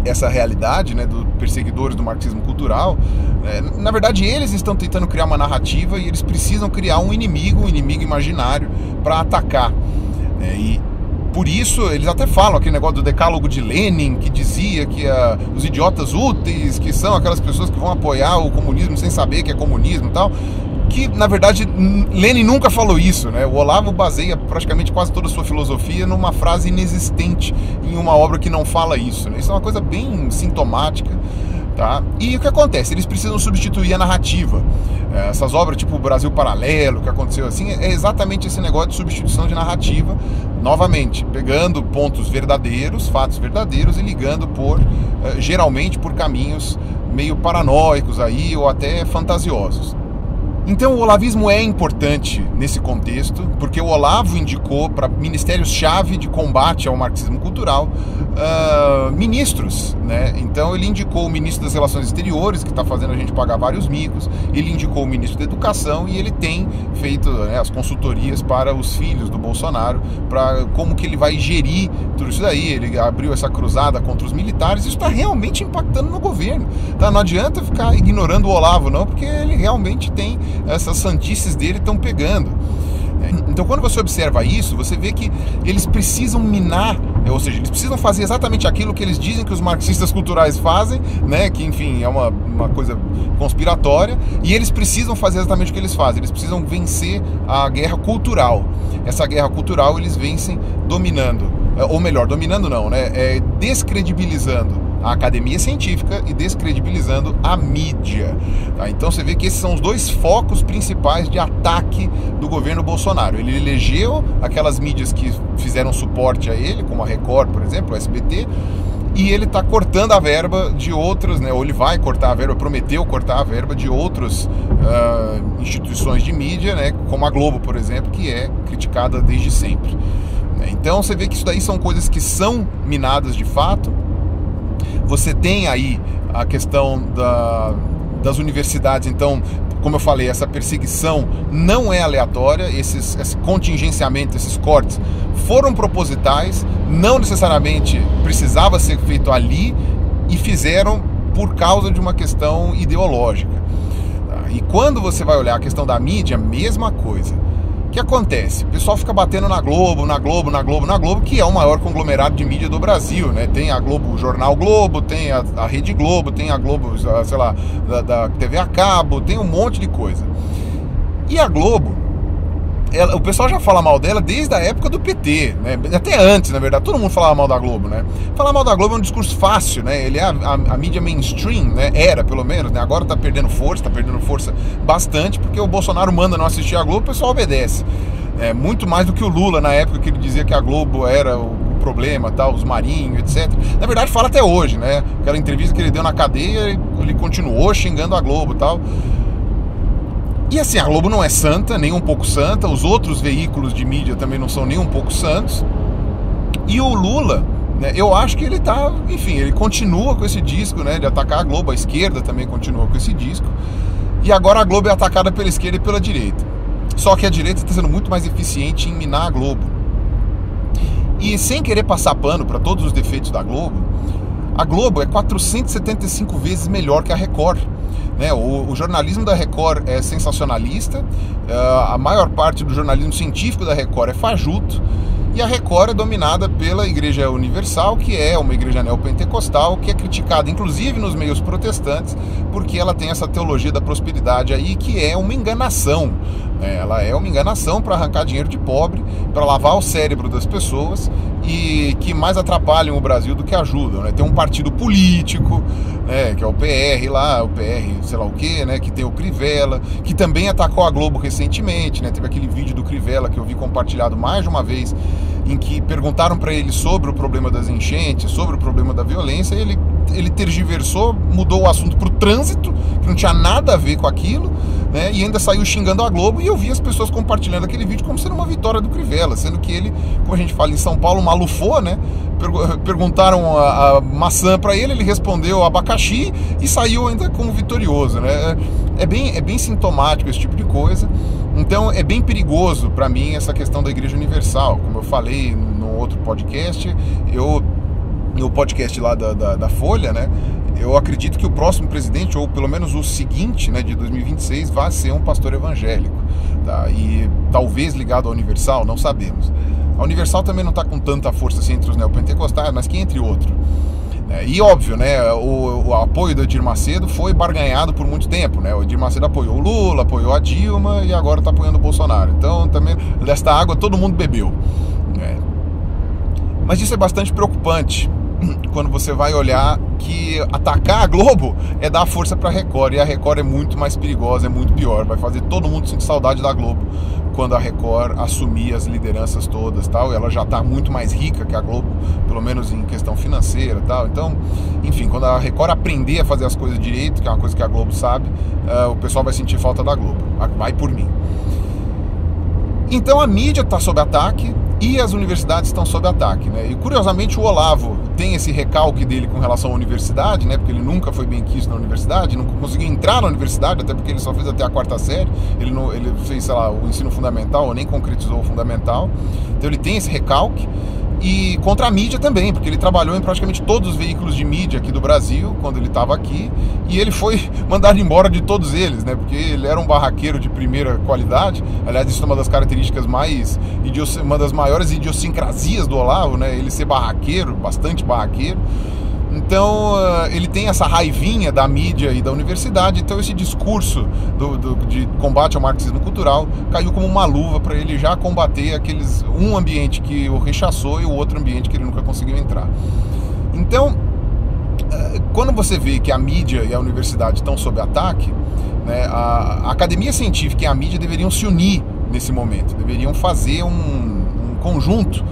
essa realidade, né, dos perseguidores do marxismo cultural, é, na verdade eles estão tentando criar uma narrativa e eles precisam criar um inimigo, um inimigo imaginário para atacar, é, e por isso eles até falam aquele negócio do decálogo de Lenin, que dizia que a, os idiotas úteis, que são aquelas pessoas que vão apoiar o comunismo sem saber que é comunismo e tal, que na verdade Lenin nunca falou isso, né? O Olavo baseia praticamente quase toda a sua filosofia numa frase inexistente em uma obra que não fala isso, né? Isso é uma coisa bem sintomática, tá? E o que acontece? Eles precisam substituir a narrativa. Essas obras tipo o Brasil Paralelo, que aconteceu assim, é exatamente esse negócio de substituição de narrativa, novamente, pegando pontos verdadeiros, fatos verdadeiros e ligando por, geralmente por caminhos meio paranoicos aí ou até fantasiosos. Então o olavismo é importante nesse contexto, porque o Olavo indicou para ministérios-chave de combate ao marxismo cultural uh, ministros, né? Então ele indicou o ministro das Relações Exteriores, que está fazendo a gente pagar vários micos, ele indicou o ministro da Educação e ele tem feito, né, as consultorias para os filhos do Bolsonaro, para como que ele vai gerir tudo isso daí. Ele abriu essa cruzada contra os militares, isso está realmente impactando no governo, tá? Não adianta ficar ignorando o Olavo não, porque ele realmente tem... essas santices dele estão pegando. Então, quando você observa isso, você vê que eles precisam minar, ou seja, eles precisam fazer exatamente aquilo que eles dizem que os marxistas culturais fazem, né? Que, enfim, é uma, uma coisa conspiratória, e eles precisam fazer exatamente o que eles fazem, eles precisam vencer a guerra cultural. Essa guerra cultural eles vencem dominando, ou melhor, dominando não, né? É descredibilizando a academia científica e descredibilizando a mídia, tá? Então você vê que esses são os dois focos principais de ataque do governo Bolsonaro. Ele elegeu aquelas mídias que fizeram suporte a ele, como a Record, por exemplo, o S B T, e ele está cortando a verba de outros, né, ou ele vai cortar a verba, prometeu cortar a verba de outras uh, instituições de mídia, né, como a Globo, por exemplo, que é criticada desde sempre. Então você vê que isso daí são coisas que são minadas de fato. Você tem aí a questão da, das universidades, então, como eu falei, essa perseguição não é aleatória, esses, esse contingenciamento, esses cortes foram propositais, não necessariamente precisava ser feito ali e fizeram por causa de uma questão ideológica. E quando você vai olhar a questão da mídia, mesma coisa. O que acontece? O pessoal fica batendo na Globo, na Globo, na Globo, na Globo, que é o maior conglomerado de mídia do Brasil, né? Tem a Globo, o Jornal Globo, tem a, a Rede Globo, tem a Globo, sei lá, da, da T V a cabo, tem um monte de coisa. E a Globo, ela, o pessoal já fala mal dela desde a época do P T, né? Até antes, na verdade, todo mundo falava mal da Globo, né? Falar mal da Globo é um discurso fácil, né? Ele é a, a, a mídia mainstream, né? Era, pelo menos, né? Agora tá perdendo força, tá perdendo força bastante, porque o Bolsonaro manda não assistir a Globo, o pessoal obedece. É, muito mais do que o Lula, na época que ele dizia que a Globo era o problema, tá? Os marinhos, etcétera. Na verdade, fala até hoje, né? Aquela entrevista que ele deu na cadeia, ele continuou xingando a Globo e tal. E assim, a Globo não é santa, nem um pouco santa, os outros veículos de mídia também não são nem um pouco santos. E o Lula, né, eu acho que ele tá, enfim, ele continua com esse disco, né, de atacar a Globo, a esquerda também continua com esse disco. E agora a Globo é atacada pela esquerda e pela direita. Só que a direita está sendo muito mais eficiente em minar a Globo. E sem querer passar pano para todos os defeitos da Globo, a Globo é quatrocentas e setenta e cinco vezes melhor que a Record. Né, o, o jornalismo da Record é sensacionalista, uh, a maior parte do jornalismo científico da Record é fajuto, e a Record é dominada pela Igreja Universal, que é uma igreja neopentecostal, que é criticada inclusive nos meios protestantes, porque ela tem essa teologia da prosperidade aí, que é uma enganação, né? Ela é uma enganação para arrancar dinheiro de pobre, para lavar o cérebro das pessoas, e que mais atrapalham o Brasil do que ajudam, né? Tem um partido político, né, que é o P R lá, o P R sei lá o que, né, que tem o Crivella, que também atacou a Globo recentemente, né? Teve aquele vídeo do Crivella que eu vi compartilhado mais de uma vez, em que perguntaram para ele sobre o problema das enchentes, sobre o problema da violência, e ele, ele tergiversou, mudou o assunto para o trânsito, que não tinha nada a ver com aquilo, né, e ainda saiu xingando a Globo, e eu vi as pessoas compartilhando aquele vídeo como sendo uma vitória do Crivella, sendo que ele, como a gente fala em São Paulo, malufou, né, perguntaram a, a maçã para ele, ele respondeu abacaxi e saiu ainda como vitorioso, né? É bem, é bem sintomático esse tipo de coisa. Então é bem perigoso para mim essa questão da Igreja Universal. Como eu falei no outro podcast, eu, no podcast lá da, da, da Folha, né, eu acredito que o próximo presidente, ou pelo menos o seguinte, né, de dois mil e vinte e seis, vai ser um pastor evangélico, tá? E talvez ligado à Universal, não sabemos. A Universal também não está com tanta força assim entre os neopentecostais, mas que entre outros. E óbvio, né, o, o apoio do Edir Macedo foi barganhado por muito tempo, né? O Edir Macedo apoiou o Lula, apoiou a Dilma e agora está apoiando o Bolsonaro. Então também desta água todo mundo bebeu, né? Mas isso é bastante preocupante quando você vai olhar que atacar a Globo é dar força para a Record, e a Record é muito mais perigosa, é muito pior, vai fazer todo mundo sentir saudade da Globo quando a Record assumir as lideranças todas, tal. Ela já está muito mais rica que a Globo, pelo menos em questão financeira, tal. Então, enfim, quando a Record aprender a fazer as coisas direito, que é uma coisa que a Globo sabe, uh, o pessoal vai sentir falta da Globo, vai por mim. Então a mídia está sob ataque e as universidades estão sob ataque, né? E curiosamente o Olavo tem esse recalque dele com relação à universidade, né? Porque ele nunca foi bem quisto na universidade, não conseguiu entrar na universidade, até porque ele só fez até a quarta série, ele, não, ele fez, sei lá, o ensino fundamental, ou nem concretizou o fundamental. Então ele tem esse recalque, e contra a mídia também, porque ele trabalhou em praticamente todos os veículos de mídia aqui do Brasil, quando ele estava aqui, e ele foi mandado embora de todos eles, né? Porque ele era um barraqueiro de primeira qualidade. Aliás, isso é uma das características mais, uma das maiores idiosincrasias do Olavo, né? Ele ser barraqueiro, bastante barraqueiro. Então ele tem essa raivinha da mídia e da universidade, então esse discurso do, do, de combate ao marxismo cultural caiu como uma luva para ele já combater aqueles, um ambiente que o rechaçou e o outro ambiente que ele nunca conseguiu entrar. Então, quando você vê que a mídia e a universidade estão sob ataque, né, a, a academia científica e a mídia deveriam se unir nesse momento, deveriam fazer um, um conjunto.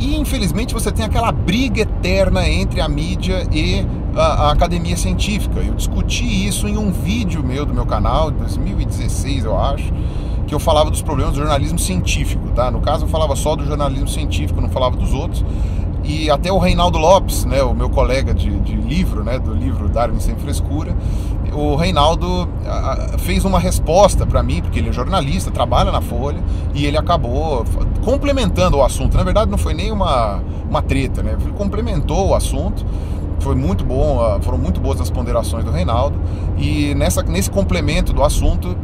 E, infelizmente, você tem aquela briga eterna entre a mídia e a, a academia científica. Eu discuti isso em um vídeo meu do meu canal, de dois mil e dezesseis, eu acho, que eu falava dos problemas do jornalismo científico, tá? No caso, eu falava só do jornalismo científico, não falava dos outros. E até o Reinaldo Lopes, né, o meu colega de, de livro, né, do livro Darwin Sem Frescura, o Reinaldo a, fez uma resposta para mim, porque ele é jornalista, trabalha na Folha, e ele acabou complementando o assunto. Na verdade, não foi nem uma, uma treta, né? Ele complementou o assunto. Foi muito bom, foram muito boas as ponderações do Reinaldo. E nessa, nesse complemento do assunto,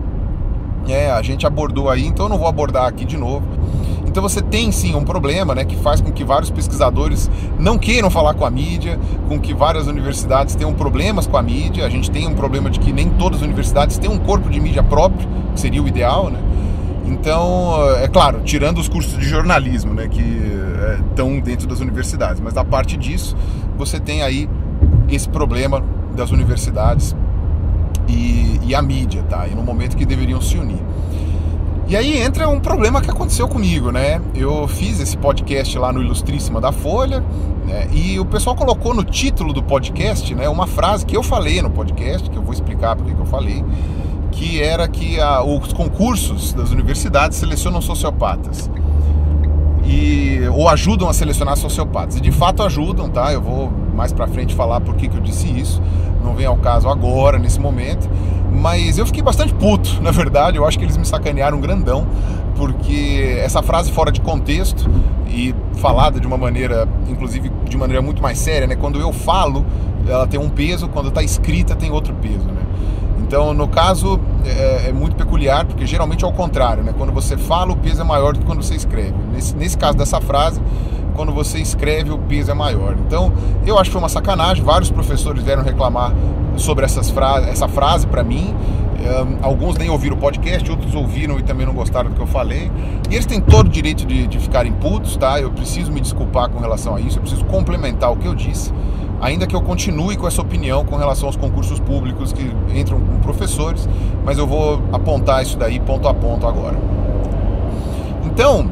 É, a gente abordou aí, então eu não vou abordar aqui de novo. Então você tem sim um problema, né, que faz com que vários pesquisadores não queiram falar com a mídia, com que várias universidades tenham problemas com a mídia. A gente tem um problema de que nem todas as universidades têm um corpo de mídia próprio, que seria o ideal, né? Então, é claro, tirando os cursos de jornalismo, né, que é, estão dentro das universidades, mas a parte disso, você tem aí esse problema das universidades E, e a mídia, tá? E no momento que deveriam se unir. E aí entra um problema que aconteceu comigo, né? Eu fiz esse podcast lá no Ilustríssima da Folha, né? E o pessoal colocou no título do podcast, né, uma frase que eu falei no podcast, que eu vou explicar porque que eu falei, que era que a, os concursos das universidades selecionam sociopatas e, ou ajudam a selecionar sociopatas. E de fato ajudam, tá? Eu vou mais pra frente falar por que que eu disse isso. Não vem ao caso agora, nesse momento, mas eu fiquei bastante puto, na verdade. Eu acho que eles me sacanearam grandão, porque essa frase fora de contexto e falada de uma maneira, inclusive de maneira muito mais séria, né? Quando eu falo, ela tem um peso, quando está escrita tem outro peso, né? Então, no caso, é, é muito peculiar, porque geralmente é ao contrário, né? Quando você fala, o peso é maior do que quando você escreve. Nesse, nesse caso dessa frase, quando você escreve, o peso é maior. Então, eu acho que foi uma sacanagem. Vários professores vieram reclamar sobre essas fra- essa frase para mim. Um, alguns nem ouviram o podcast, outros ouviram e também não gostaram do que eu falei. E eles têm todo o direito de, de ficarem putos, tá? Eu preciso me desculpar com relação a isso, eu preciso complementar o que eu disse. Ainda que eu continue com essa opinião com relação aos concursos públicos que entram com professores, mas eu vou apontar isso daí ponto a ponto agora. Então,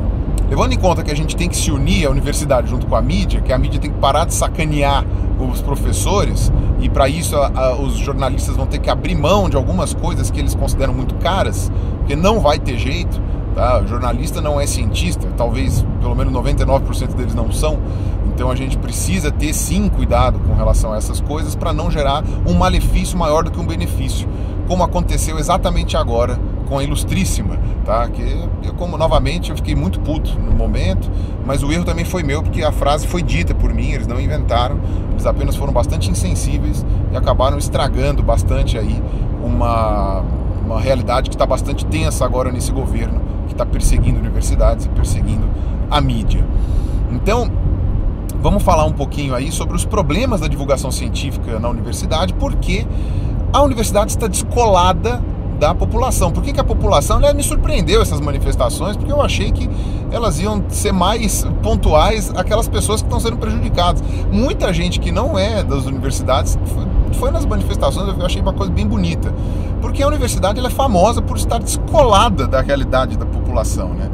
levando em conta que a gente tem que se unir à universidade junto com a mídia, que a mídia tem que parar de sacanear os professores, e para isso a, a, os jornalistas vão ter que abrir mão de algumas coisas que eles consideram muito caras, porque não vai ter jeito, tá? O jornalista não é cientista, talvez pelo menos noventa e nove por cento deles não são. Então a gente precisa ter sim cuidado com relação a essas coisas para não gerar um malefício maior do que um benefício, como aconteceu exatamente agora com a Ilustríssima, tá? Que eu, como novamente eu fiquei muito puto no momento, mas o erro também foi meu, porque a frase foi dita por mim, eles não inventaram, eles apenas foram bastante insensíveis e acabaram estragando bastante aí uma, uma realidade que está bastante tensa agora nesse governo, que está perseguindo universidades e perseguindo a mídia. Então, vamos falar um pouquinho aí sobre os problemas da divulgação científica na universidade, porque a universidade está descolada da população. Por que que a população... Aliás, me surpreendeu essas manifestações, porque eu achei que elas iam ser mais pontuais aquelas pessoas que estão sendo prejudicadas. Muita gente que não é das universidades foi nas manifestações, eu achei uma coisa bem bonita, porque a universidade ela é famosa por estar descolada da realidade da população, né?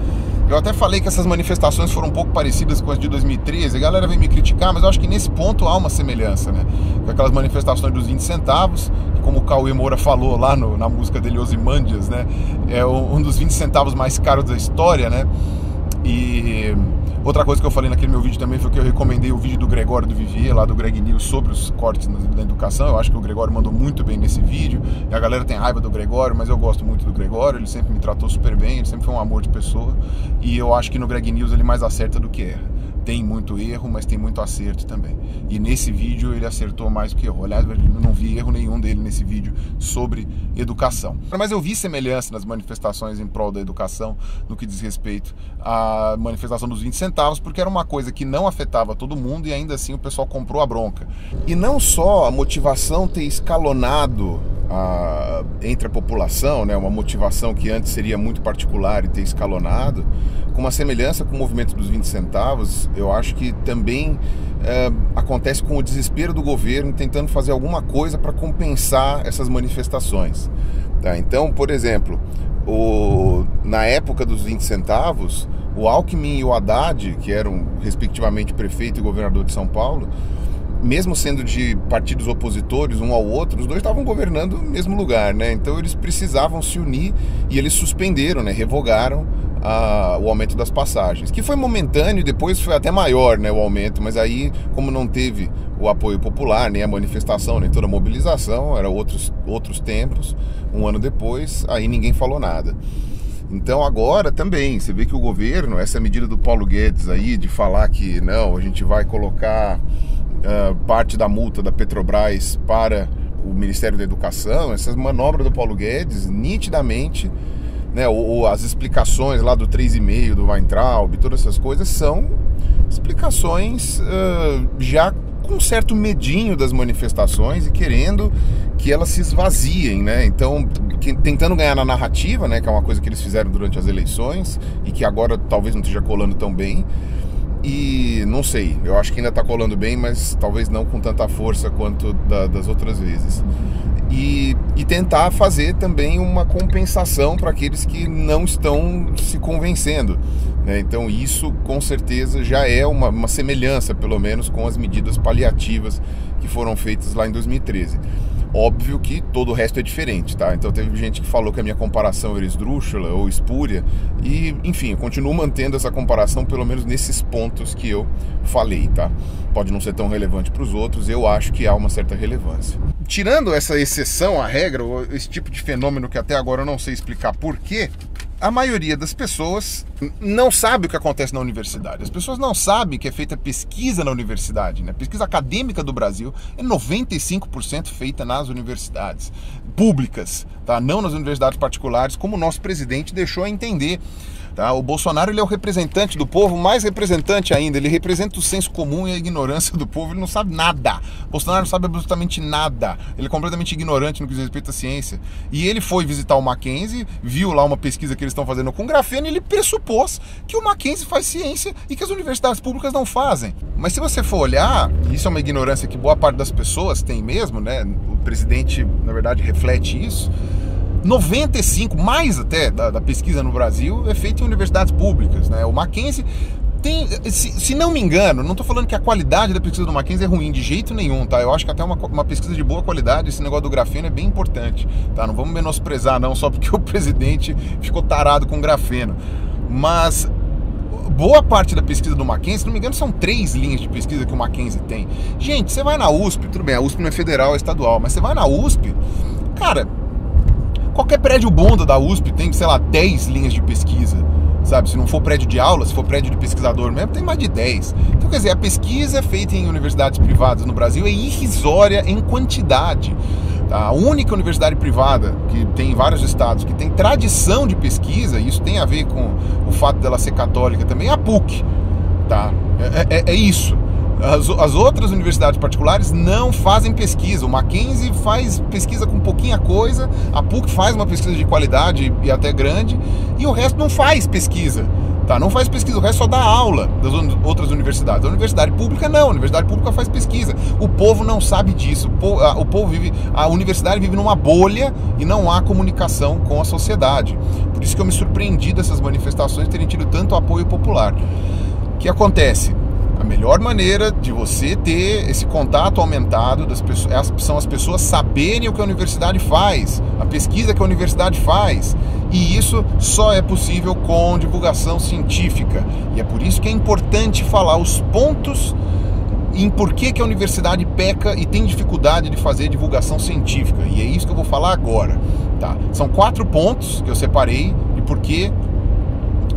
Eu até falei que essas manifestações foram um pouco parecidas com as de dois mil e treze, a galera vem me criticar, mas eu acho que nesse ponto há uma semelhança, né? Com aquelas manifestações dos vinte centavos, que, como o Cauê Moura falou lá no, na música dele, Ozymandias, né? É um dos vinte centavos mais caros da história, né? E outra coisa que eu falei naquele meu vídeo também foi que eu recomendei o vídeo do Gregório do Vivier, lá do Greg News, sobre os cortes na educação. Eu acho que o Gregório mandou muito bem nesse vídeo, e a galera tem raiva do Gregório, mas eu gosto muito do Gregório, ele sempre me tratou super bem, ele sempre foi um amor de pessoa, e eu acho que no Greg News ele mais acerta do que erra. Tem muito erro, mas tem muito acerto também, e nesse vídeo ele acertou mais do que errou. Aliás, eu não vi erro nenhum dele nesse vídeo sobre educação, mas eu vi semelhança nas manifestações em prol da educação no que diz respeito à manifestação dos vinte centavos, porque era uma coisa que não afetava todo mundo e ainda assim o pessoal comprou a bronca. E não só a motivação ter escalonado a, entre a população, né, uma motivação que antes seria muito particular e ter escalonado, com uma semelhança com o movimento dos vinte centavos, eu acho que também é, acontece com o desespero do governo tentando fazer alguma coisa para compensar essas manifestações, tá? Então, por exemplo, o, na época dos vinte centavos, o Alckmin e o Haddad, que eram respectivamente prefeito e governador de São Paulo, mesmo sendo de partidos opositores um ao outro, os dois estavam governando no mesmo lugar, né? Então eles precisavam se unir e eles suspenderam, né? Revogaram a, o aumento das passagens, que foi momentâneo, depois foi até maior, né, o aumento, mas aí, como não teve o apoio popular, nem a manifestação, nem toda a mobilização, eram outros, outros tempos, um ano depois, aí ninguém falou nada. Então agora também, você vê que o governo, essa medida do Paulo Guedes aí, de falar que não, a gente vai colocar uh, parte da multa da Petrobras para o Ministério da Educação, essas manobras do Paulo Guedes, nitidamente, né, ou, ou as explicações lá do três vírgula cinco, do Weintraub, todas essas coisas, são explicações uh, já com um certo medinho das manifestações e querendo que elas se esvaziem, né? Então, que, tentando ganhar na narrativa, né? Que é uma coisa que eles fizeram durante as eleições e que agora talvez não esteja colando tão bem. E não sei, eu acho que ainda está colando bem, mas talvez não com tanta força quanto da, das outras vezes. E, e tentar fazer também uma compensação para aqueles que não estão se convencendo, né? Então isso com certeza já é uma, uma semelhança, pelo menos, com as medidas paliativas que foram feitas lá em dois mil e treze. Óbvio que todo o resto é diferente, tá? Então teve gente que falou que a minha comparação era esdrúxula ou espúria e, enfim, eu continuo mantendo essa comparação, pelo menos nesses pontos que eu falei, tá? Pode não ser tão relevante para os outros, eu acho que há uma certa relevância. Tirando essa exceção à regra, esse tipo de fenômeno que até agora eu não sei explicar por quê, a maioria das pessoas não sabe o que acontece na universidade. As pessoas não sabem que é feita pesquisa na universidade, né? A pesquisa acadêmica do Brasil é noventa e cinco por cento feita nas universidades públicas, tá? Não nas universidades particulares, como o nosso presidente deixou a entender, tá? O Bolsonaro, ele é o representante do povo, mais representante ainda, ele representa o senso comum e a ignorância do povo, ele não sabe nada. O Bolsonaro não sabe absolutamente nada, ele é completamente ignorante no que diz respeito à ciência. E ele foi visitar o Mackenzie, viu lá uma pesquisa que eles estão fazendo com grafeno e ele pressupôs que o Mackenzie faz ciência e que as universidades públicas não fazem. Mas se você for olhar, isso é uma ignorância que boa parte das pessoas tem mesmo, né? O presidente, na verdade, reflete isso. noventa e cinco por cento, mais até, da, da pesquisa no Brasil é feita em universidades públicas, né? O Mackenzie tem, se, se não me engano, não estou falando que a qualidade da pesquisa do Mackenzie é ruim de jeito nenhum, tá? Eu acho que até uma, uma pesquisa de boa qualidade, esse negócio do grafeno é bem importante, tá? Não vamos menosprezar não, só porque o presidente ficou tarado com grafeno. Mas boa parte da pesquisa do Mackenzie, se não me engano, são três linhas de pesquisa que o Mackenzie tem. Gente, você vai na U S P, tudo bem, a U S P não é federal, é estadual, mas você vai na U S P, cara, qualquer prédio bunda da U S P tem, sei lá, dez linhas de pesquisa, sabe? Se não for prédio de aula, se for prédio de pesquisador mesmo, tem mais de dez. Então, quer dizer, a pesquisa feita em universidades privadas no Brasil é irrisória em quantidade. A única universidade privada que tem em vários estados, que tem tradição de pesquisa, e isso tem a ver com o fato dela ser católica também, é a P U C, tá? É, é, é isso. As, as outras universidades particulares não fazem pesquisa. O Mackenzie faz pesquisa com pouquinha coisa, a P U C faz uma pesquisa de qualidade e até grande, e o resto não faz pesquisa, tá? Não faz pesquisa, o resto só dá aula das outras universidades. A universidade pública não, a universidade pública faz pesquisa. O povo não sabe disso, o povo, a, o povo vive, a universidade vive numa bolha e não há comunicação com a sociedade. Por isso que eu me surpreendi dessas manifestações terem tido tanto apoio popular. O que acontece? A melhor maneira de você ter esse contato aumentado das pessoas, são as pessoas saberem o que a universidade faz, a pesquisa que a universidade faz. E isso só é possível com divulgação científica. E é por isso que é importante falar os pontos em por que que a universidade peca e tem dificuldade de fazer divulgação científica. E é isso que eu vou falar agora, tá? São quatro pontos que eu separei de por que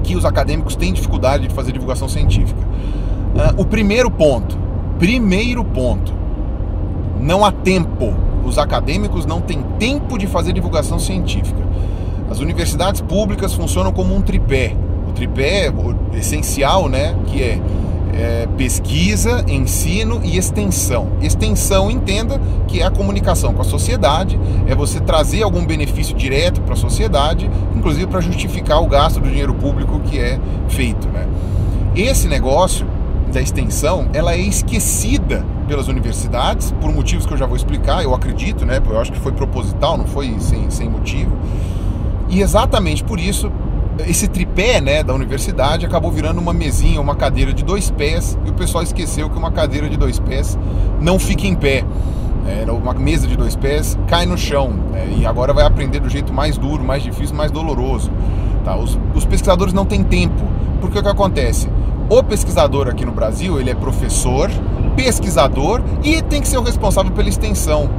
que os acadêmicos têm dificuldade de fazer divulgação científica. Uh, o primeiro ponto, primeiro ponto, não há tempo. Os acadêmicos não têm tempo de fazer divulgação científica. As universidades públicas funcionam como um tripé. O tripé é essencial, né? Que é, é pesquisa, ensino e extensão. Extensão, entenda, que é a comunicação com a sociedade, é você trazer algum benefício direto para a sociedade, inclusive para justificar o gasto do dinheiro público que é feito, né? Esse negócio da extensão, ela é esquecida pelas universidades, por motivos que eu já vou explicar, eu acredito, né? Eu acho que foi proposital, não foi sem, sem motivo. E exatamente por isso, esse tripé, né, da universidade acabou virando uma mesinha, uma cadeira de dois pés, e o pessoal esqueceu que uma cadeira de dois pés não fica em pé. Era uma mesa de dois pés, cai no chão, né? E agora vai aprender do jeito mais duro, mais difícil, mais doloroso, tá? Os, os pesquisadores não têm tempo, porque o que acontece? O pesquisador aqui no Brasil, ele é professor, pesquisador e tem que ser o responsável pela extensão.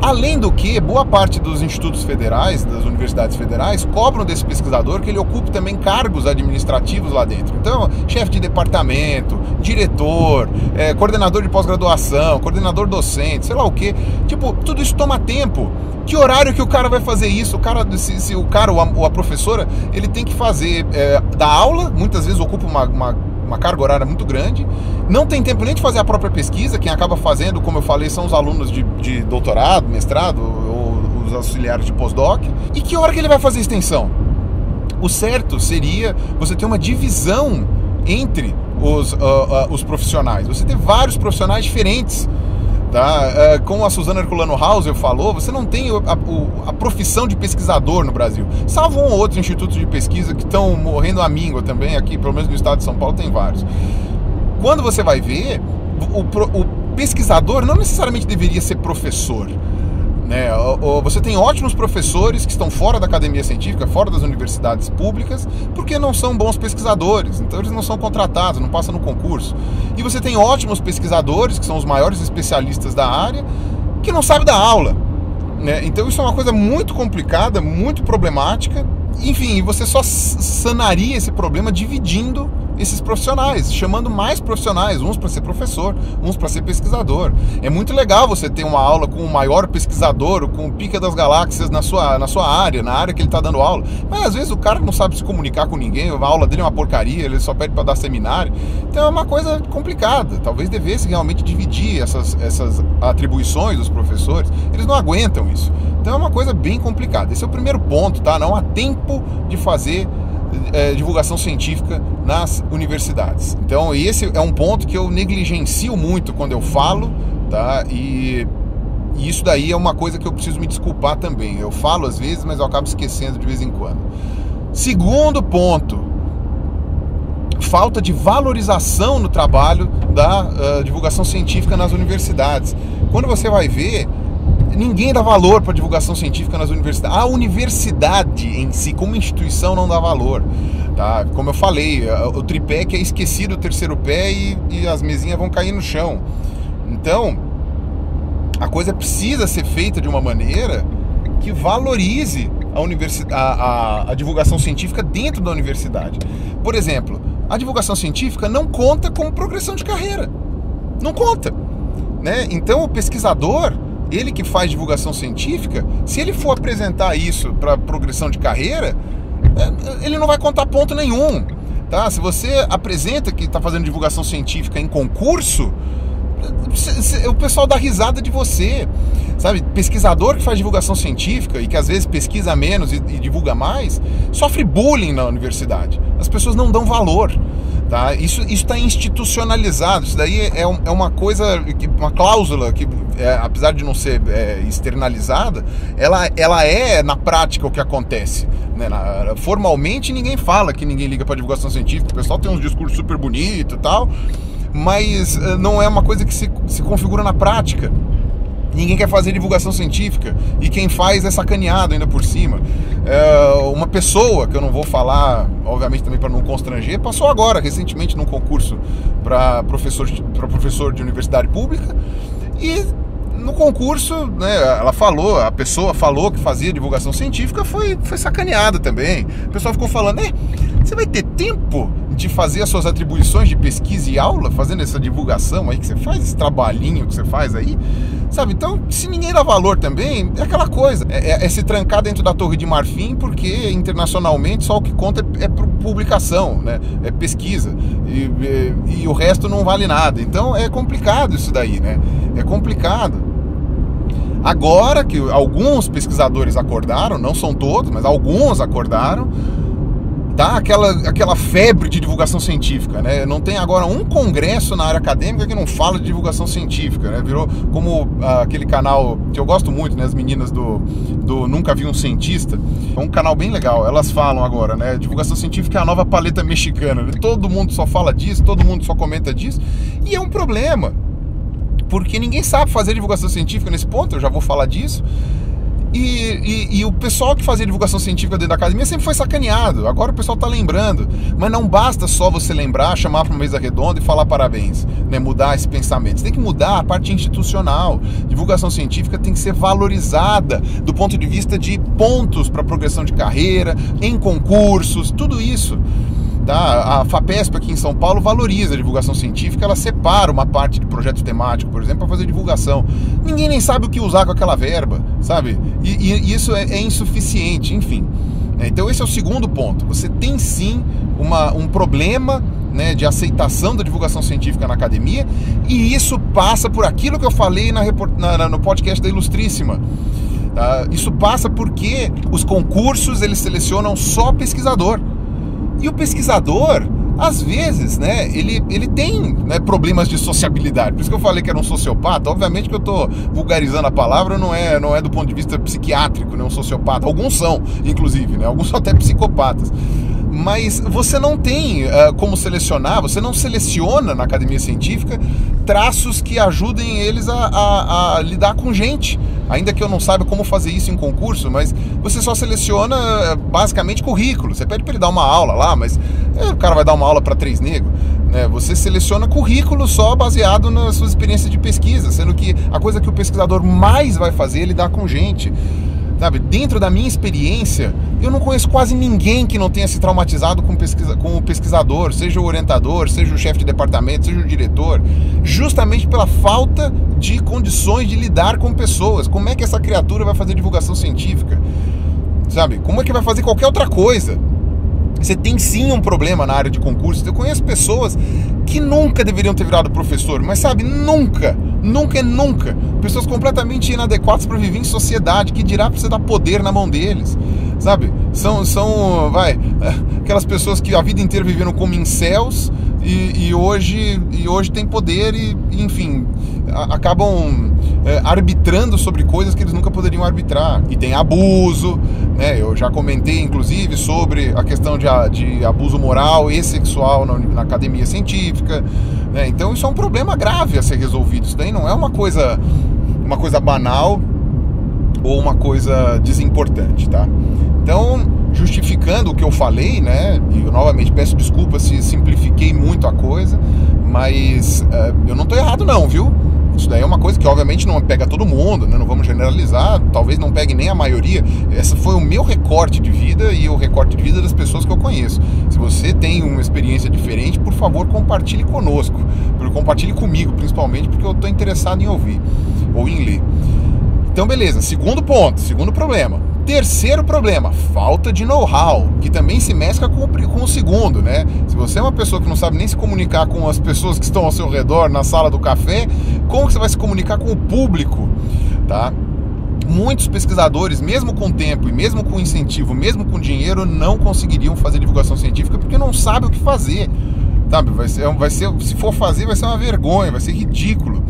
Além do que, boa parte dos institutos federais, das universidades federais, cobram desse pesquisador que ele ocupe também cargos administrativos lá dentro. Então, chefe de departamento, diretor, é, coordenador de pós-graduação, coordenador docente, sei lá o que. Tipo, tudo isso toma tempo. Que horário que o cara vai fazer isso? O cara, se, se o cara ou a, ou a professora, ele tem que fazer é, da aula, muitas vezes ocupa uma... uma uma carga horária muito grande, não tem tempo nem de fazer a própria pesquisa, quem acaba fazendo, como eu falei, são os alunos de, de doutorado, mestrado, ou os auxiliares de pós-doc. E que hora que ele vai fazer extensão? O certo seria você ter uma divisão entre os, uh, uh, os profissionais, você ter vários profissionais diferentes, tá? Uh, como a Suzana Herculano Hauser falou, você não tem a, a, a profissão de pesquisador no Brasil, salvo um ou outro instituto de pesquisa que estão morrendo à míngua também, aqui pelo menos no estado de São Paulo tem vários. Quando você vai ver, o, o pesquisador não necessariamente deveria ser professor, né? Você tem ótimos professores que estão fora da academia científica, fora das universidades públicas, porque não são bons pesquisadores, então eles não são contratados, não passam no concurso. E você tem ótimos pesquisadores, que são os maiores especialistas da área, que não sabem dar aula, né? Então isso é uma coisa muito complicada, muito problemática. Enfim, você só sanaria esse problema dividindo esses profissionais, chamando mais profissionais, uns para ser professor, uns para ser pesquisador. É muito legal você ter uma aula com o maior pesquisador, ou com o pica das galáxias na sua, na sua área, na área que ele está dando aula, mas às vezes o cara não sabe se comunicar com ninguém, a aula dele é uma porcaria, ele só pede para dar seminário, então é uma coisa complicada. Talvez devesse realmente dividir essas, essas atribuições dos professores, eles não aguentam isso, então é uma coisa bem complicada. Esse é o primeiro ponto, tá? Não há tempo de fazer É, divulgação científica nas universidades. Então esse é um ponto que eu negligencio muito quando eu falo, tá? E, e isso daí é uma coisa que eu preciso me desculpar também. Eu falo às vezes, mas eu acabo esquecendo de vez em quando. Segundo ponto, falta de valorização no trabalho da uh, divulgação científica nas universidades. Quando você vai ver, ninguém dá valor para divulgação científica nas universidades. A universidade em si, como instituição, não dá valor, tá? Como eu falei, o tripé que é esquecido, o terceiro pé, e, e as mesinhas vão cair no chão. Então, a coisa precisa ser feita de uma maneira que valorize a, universidade, a, a, a divulgação científica dentro da universidade. Por exemplo, a divulgação científica não conta como progressão de carreira. Não conta, né? Então, o pesquisador, ele que faz divulgação científica, se ele for apresentar isso para progressão de carreira, ele não vai contar ponto nenhum, tá? Se você apresenta que está fazendo divulgação científica em concurso, o pessoal dá risada de você, sabe? Pesquisador que faz divulgação científica e que às vezes pesquisa menos e, e divulga mais, sofre bullying na universidade. As pessoas não dão valor, tá? Isso está institucionalizado. Isso daí é, um, é uma coisa, uma cláusula que, é, apesar de não ser é, externalizada, ela, ela é na prática o que acontece, né? Na, formalmente ninguém fala que ninguém liga para divulgação científica, o pessoal tem uns discursos super bonitos e tal, mas não é uma coisa que se, se configura na prática. Ninguém quer fazer divulgação científica e quem faz é sacaneado ainda por cima. É, uma pessoa, que eu não vou falar, obviamente também para não constranger, passou agora, recentemente, num concurso para professor, para professor de universidade pública, e no concurso, né, ela falou, a pessoa falou que fazia divulgação científica, foi, foi sacaneada também. O pessoal ficou falando, é, você vai ter tempo de fazer as suas atribuições de pesquisa e aula, fazendo essa divulgação aí que você faz, esse trabalhinho que você faz aí, sabe? Então, se ninguém dá valor também, é aquela coisa, é, é se trancar dentro da Torre de Marfim, porque internacionalmente só o que conta é, é publicação, né? É pesquisa, e, e, e o resto não vale nada. Então, é complicado isso daí, né? É complicado. Agora que alguns pesquisadores acordaram, não são todos, mas alguns acordaram, tá aquela, aquela febre de divulgação científica, né? Não tem agora um congresso na área acadêmica que não fala de divulgação científica, né? Virou como ah, aquele canal que eu gosto muito, né? As meninas do, do Nunca Vi um Cientista. É um canal bem legal, elas falam agora, né? Divulgação científica é a nova paleta mexicana, né? Todo mundo só fala disso, todo mundo só comenta disso, e é um problema, porque ninguém sabe fazer divulgação científica nesse ponto, eu já vou falar disso. E, e, e o pessoal que fazia divulgação científica dentro da academia sempre foi sacaneado. Agora o pessoal está lembrando. Mas não basta só você lembrar, chamar para uma mesa redonda e falar parabéns, né? Mudar esse pensamento. Você tem que mudar a parte institucional. Divulgação científica tem que ser valorizada do ponto de vista de pontos para progressão de carreira, em concursos, tudo isso. Tá? A FAPESP aqui em São Paulo valoriza a divulgação científica, ela separa uma parte de projeto temático, por exemplo, para fazer divulgação. Ninguém nem sabe o que usar com aquela verba, sabe? E, e isso é, é insuficiente, enfim. Então esse é o segundo ponto. Você tem sim uma, um problema, né, de aceitação da divulgação científica na academia, e isso passa por aquilo que eu falei na, na, no podcast da Ilustríssima. Uh, isso passa porque os concursos eles selecionam só pesquisador. E o pesquisador, às vezes, né, ele, ele tem, né, problemas de sociabilidade. Por isso que eu falei que era um sociopata. Obviamente que eu estou vulgarizando a palavra, não é, não é do ponto de vista psiquiátrico, né, um sociopata. Alguns são, inclusive, né, alguns são até psicopatas. Mas você não tem uh, como selecionar, você não seleciona na academia científica traços que ajudem eles a, a, a lidar com gente. Ainda que eu não saiba como fazer isso em concurso, mas você só seleciona basicamente currículo. Você pede para ele dar uma aula lá, mas é, o cara vai dar uma aula para três negros, né? Você seleciona currículo só baseado nas suas experiências de pesquisa, sendo que a coisa que o pesquisador mais vai fazer é lidar com gente. Sabe, dentro da minha experiência, eu não conheço quase ninguém que não tenha se traumatizado com, pesquisa, com o pesquisador, seja o orientador, seja o chefe de departamento, seja o diretor, justamente pela falta de condições de lidar com pessoas. Como é que essa criatura vai fazer divulgação científica? Sabe, como é que vai fazer qualquer outra coisa? Você tem sim um problema na área de concursos. Eu conheço pessoas que nunca deveriam ter virado professor, mas sabe, nunca, nunca é nunca. Pessoas completamente inadequadas para viver em sociedade, que dirá para você dar poder na mão deles, sabe? São, são, vai, aquelas pessoas que a vida inteira viveram como incels e, e, hoje, e hoje tem poder e, enfim, a, acabam é, arbitrando sobre coisas que eles nunca poderiam arbitrar. E tem abuso, né? Eu já comentei, inclusive, sobre a questão de, de abuso moral e sexual na, na academia científica, né? Então isso é um problema grave a ser resolvido. Isso daí não é uma coisa... uma coisa banal ou uma coisa desimportante, tá? Então, justificando o que eu falei, né? E eu novamente peço desculpas se simplifiquei muito a coisa, mas uh, eu não tô errado não, viu? Isso daí é uma coisa que obviamente não pega todo mundo, né? Não vamos generalizar, talvez não pegue nem a maioria. Esse foi o meu recorte de vida e o recorte de vida das pessoas que eu conheço. Se você tem uma experiência diferente, por favor, compartilhe conosco, compartilhe comigo, principalmente, porque eu tô interessado em ouvir ou em ler. Então, beleza, segundo ponto, segundo problema. Terceiro problema, falta de know-how, que também se mescla com, com o segundo, né? Se você é uma pessoa que não sabe nem se comunicar com as pessoas que estão ao seu redor na sala do café, como que você vai se comunicar com o público, tá? Muitos pesquisadores, mesmo com tempo e mesmo com incentivo, mesmo com dinheiro, não conseguiriam fazer divulgação científica porque não sabem o que fazer, sabe? Vai ser, vai ser, se for fazer, vai ser uma vergonha, vai ser ridículo,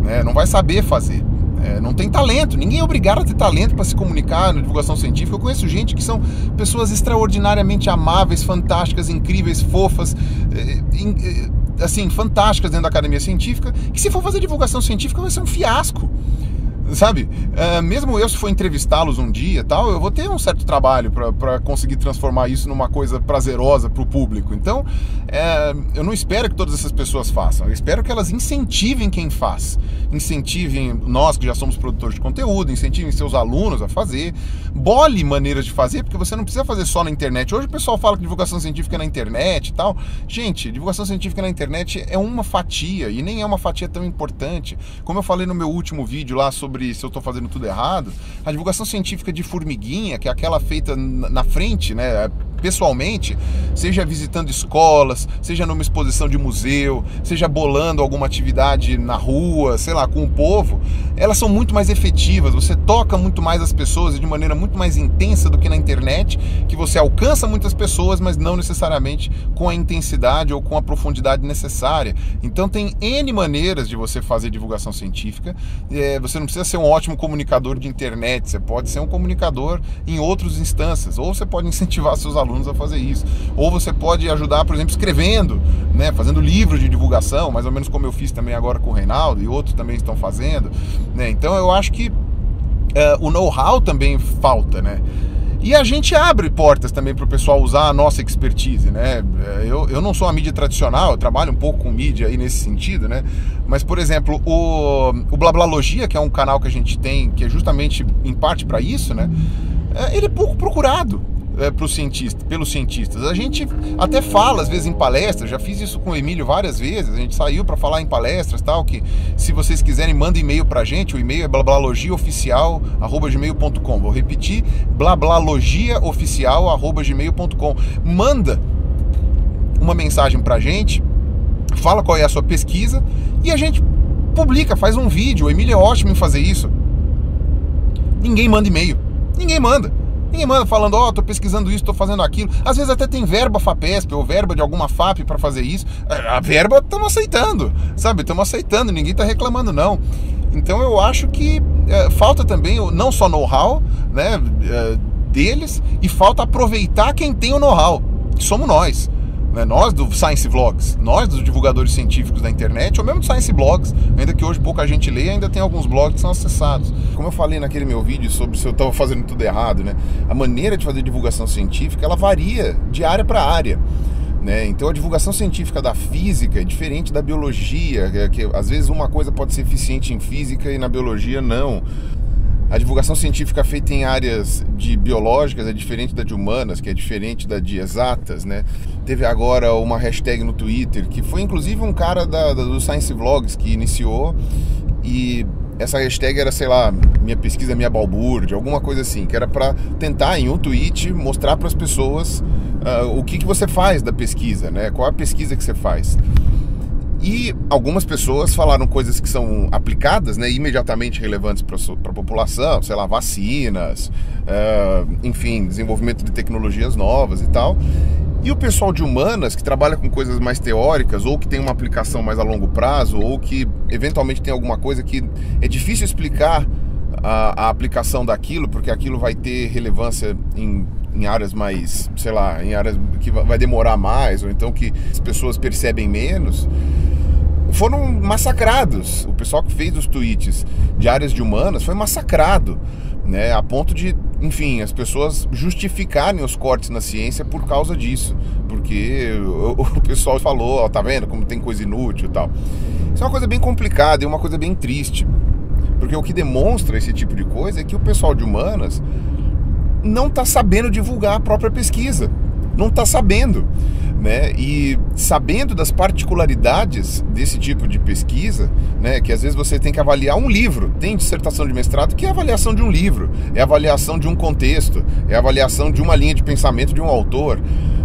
né? Não vai saber fazer. É, não tem talento, ninguém é obrigado a ter talento para se comunicar na divulgação científica. Eu conheço gente que são pessoas extraordinariamente amáveis, fantásticas, incríveis, fofas, é, é, assim, fantásticas dentro da academia científica, que se for fazer divulgação científica vai ser um fiasco, sabe? É, mesmo eu, se for entrevistá-los um dia, tal, eu vou ter um certo trabalho para conseguir transformar isso numa coisa prazerosa para o público. Então, é, eu não espero que todas essas pessoas façam, eu espero que elas incentivem quem faz, incentivem nós que já somos produtores de conteúdo, incentivem seus alunos a fazer, bole maneiras de fazer, porque você não precisa fazer só na internet. Hoje o pessoal fala que divulgação científica é na internet e tal. Gente, divulgação científica na internet é uma fatia, e nem é uma fatia tão importante. Como eu falei no meu último vídeo lá sobre se eu estou fazendo tudo errado, a divulgação científica de formiguinha, que é aquela feita na frente, né, pessoalmente, seja visitando escolas, seja numa exposição de museu, seja bolando alguma atividade na rua, sei lá, com o povo, elas são muito mais efetivas, você toca muito mais as pessoas de maneira muito mais intensa do que na internet, que você alcança muitas pessoas, mas não necessariamente com a intensidade ou com a profundidade necessária. Então tem N maneiras de você fazer divulgação científica, é, você não precisa ser um ótimo comunicador de internet, você pode ser um comunicador em outras instâncias, ou você pode incentivar seus alunos a fazer isso, ou você pode ajudar, por exemplo, escrevendo, né, fazendo livros de divulgação, mais ou menos como eu fiz também agora com o Reinaldo, e outros também estão fazendo, né? Então eu acho que uh, o know-how também falta, né? E a gente abre portas também para o pessoal usar a nossa expertise, né? Eu, eu não sou a mídia tradicional, eu trabalho um pouco com mídia aí nesse sentido, né? Mas, por exemplo, o, o Blablalogia, que é um canal que a gente tem, que é justamente em parte para isso, né? Ele é pouco procurado. É, para os cientistas, pelos cientistas. A gente até fala, às vezes, em palestras, já fiz isso com o Emílio várias vezes, a gente saiu para falar em palestras, tal, que se vocês quiserem, mandem e-mail para a gente, o e-mail é blablalogiaoficial arroba gmail ponto com, vou repetir, blablalogiaoficial arroba gmail ponto com. Manda uma mensagem para a gente, fala qual é a sua pesquisa e a gente publica, faz um vídeo. O Emílio é ótimo em fazer isso. Ninguém manda e-mail, ninguém manda. Ninguém manda falando, ó, oh, tô pesquisando isso, tô fazendo aquilo. Às vezes até tem verba FAPESP ou verba de alguma FAP para fazer isso. A verba estamos aceitando, sabe? Estamos aceitando, ninguém tá reclamando, não. Então eu acho que é, falta também, não só know-how, né, é, deles, e falta aproveitar quem tem o know-how, que somos nós. Nós do Science Vlogs, nós dos divulgadores científicos da internet, ou mesmo do Science Blogs, ainda que hoje pouca gente lê, ainda tem alguns blogs que são acessados. Como eu falei naquele meu vídeo sobre se eu estava fazendo tudo errado, né? A maneira de fazer divulgação científica, ela varia de área para área, né? Então a divulgação científica da física é diferente da biologia, que às vezes uma coisa pode ser eficiente em física e na biologia não. A divulgação científica feita em áreas de biológicas é diferente da de humanas, que é diferente da de exatas, né? Teve agora uma hashtag no Twitter, que foi inclusive um cara da, da, do Science Vlogs que iniciou, e essa hashtag era, sei lá, minha pesquisa, minha balbúrdia, alguma coisa assim, que era para tentar, em um tweet, mostrar para as pessoas uh, o que, que você faz da pesquisa, né? Qual a pesquisa que você faz. E algumas pessoas falaram coisas que são aplicadas, né, imediatamente relevantes para a população, sei lá, vacinas, uh, enfim, desenvolvimento de tecnologias novas e tal. E o pessoal de humanas, que trabalha com coisas mais teóricas, ou que tem uma aplicação mais a longo prazo, ou que eventualmente tem alguma coisa que é difícil explicar a, a aplicação daquilo, porque aquilo vai ter relevância em... em áreas mais, sei lá, em áreas que vai demorar mais, ou então que as pessoas percebem menos, foram massacrados. O pessoal que fez os tweets de áreas de humanas foi massacrado, né, a ponto de, enfim, as pessoas justificarem os cortes na ciência por causa disso, porque o, o pessoal falou, ó, tá vendo como tem coisa inútil e tal. Isso é uma coisa bem complicada e uma coisa bem triste, porque o que demonstra esse tipo de coisa é que o pessoal de humanas não está sabendo divulgar a própria pesquisa, não está sabendo, né? E sabendo das particularidades desse tipo de pesquisa, né? Que às vezes você tem que avaliar um livro, tem dissertação de mestrado que é avaliação de um livro, é avaliação de um contexto, é avaliação de uma linha de pensamento de um autor,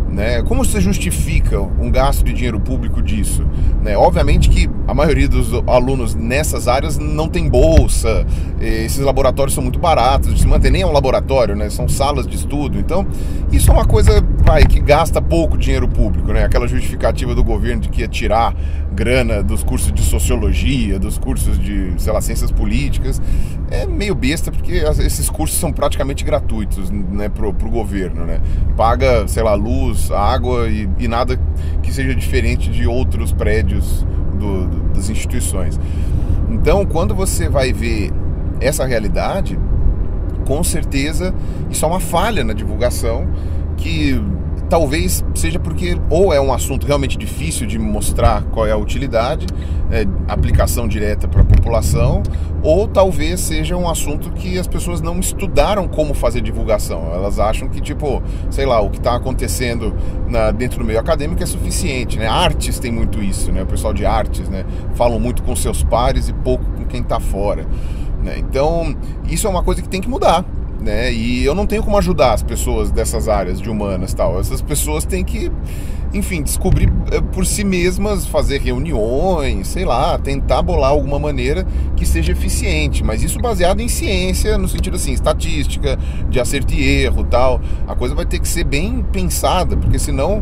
né? Como você justifica um gasto de dinheiro público disso, né? Obviamente que a maioria dos alunos nessas áreas não tem bolsa, esses laboratórios são muito baratos, de se manter nem é um laboratório, né? São salas de estudo, então isso é uma coisa, vai, que gasta pouco dinheiro público, né? Aquela justificativa do governo de que ia tirar grana dos cursos de sociologia, dos cursos de, sei lá, ciências políticas, é meio besta, porque esses cursos são praticamente gratuitos, né, pro, pro governo, né? Paga, sei lá, luz, água e, e nada que seja diferente de outros prédios do, do, das instituições. Então, quando você vai ver essa realidade, com certeza isso é uma falha na divulgação, que talvez seja porque ou é um assunto realmente difícil de mostrar qual é a utilidade, é, aplicação direta para a população, ou talvez seja um assunto que as pessoas não estudaram como fazer divulgação. Elas acham que, tipo, sei lá, o que está acontecendo na, dentro do meio acadêmico é suficiente, né? Artes tem muito isso, né? O pessoal de artes, né, falam muito com seus pares e pouco com quem está fora, né? Então, isso é uma coisa que tem que mudar. né? E eu não tenho como ajudar as pessoas dessas áreas de humanas, tal. Essas pessoas têm que, enfim, descobrir por si mesmas, fazer reuniões, sei lá, tentar bolar alguma maneira que seja eficiente, mas isso baseado em ciência, no sentido assim, estatística, de acerto e erro, tal. A coisa vai ter que ser bem pensada, porque senão,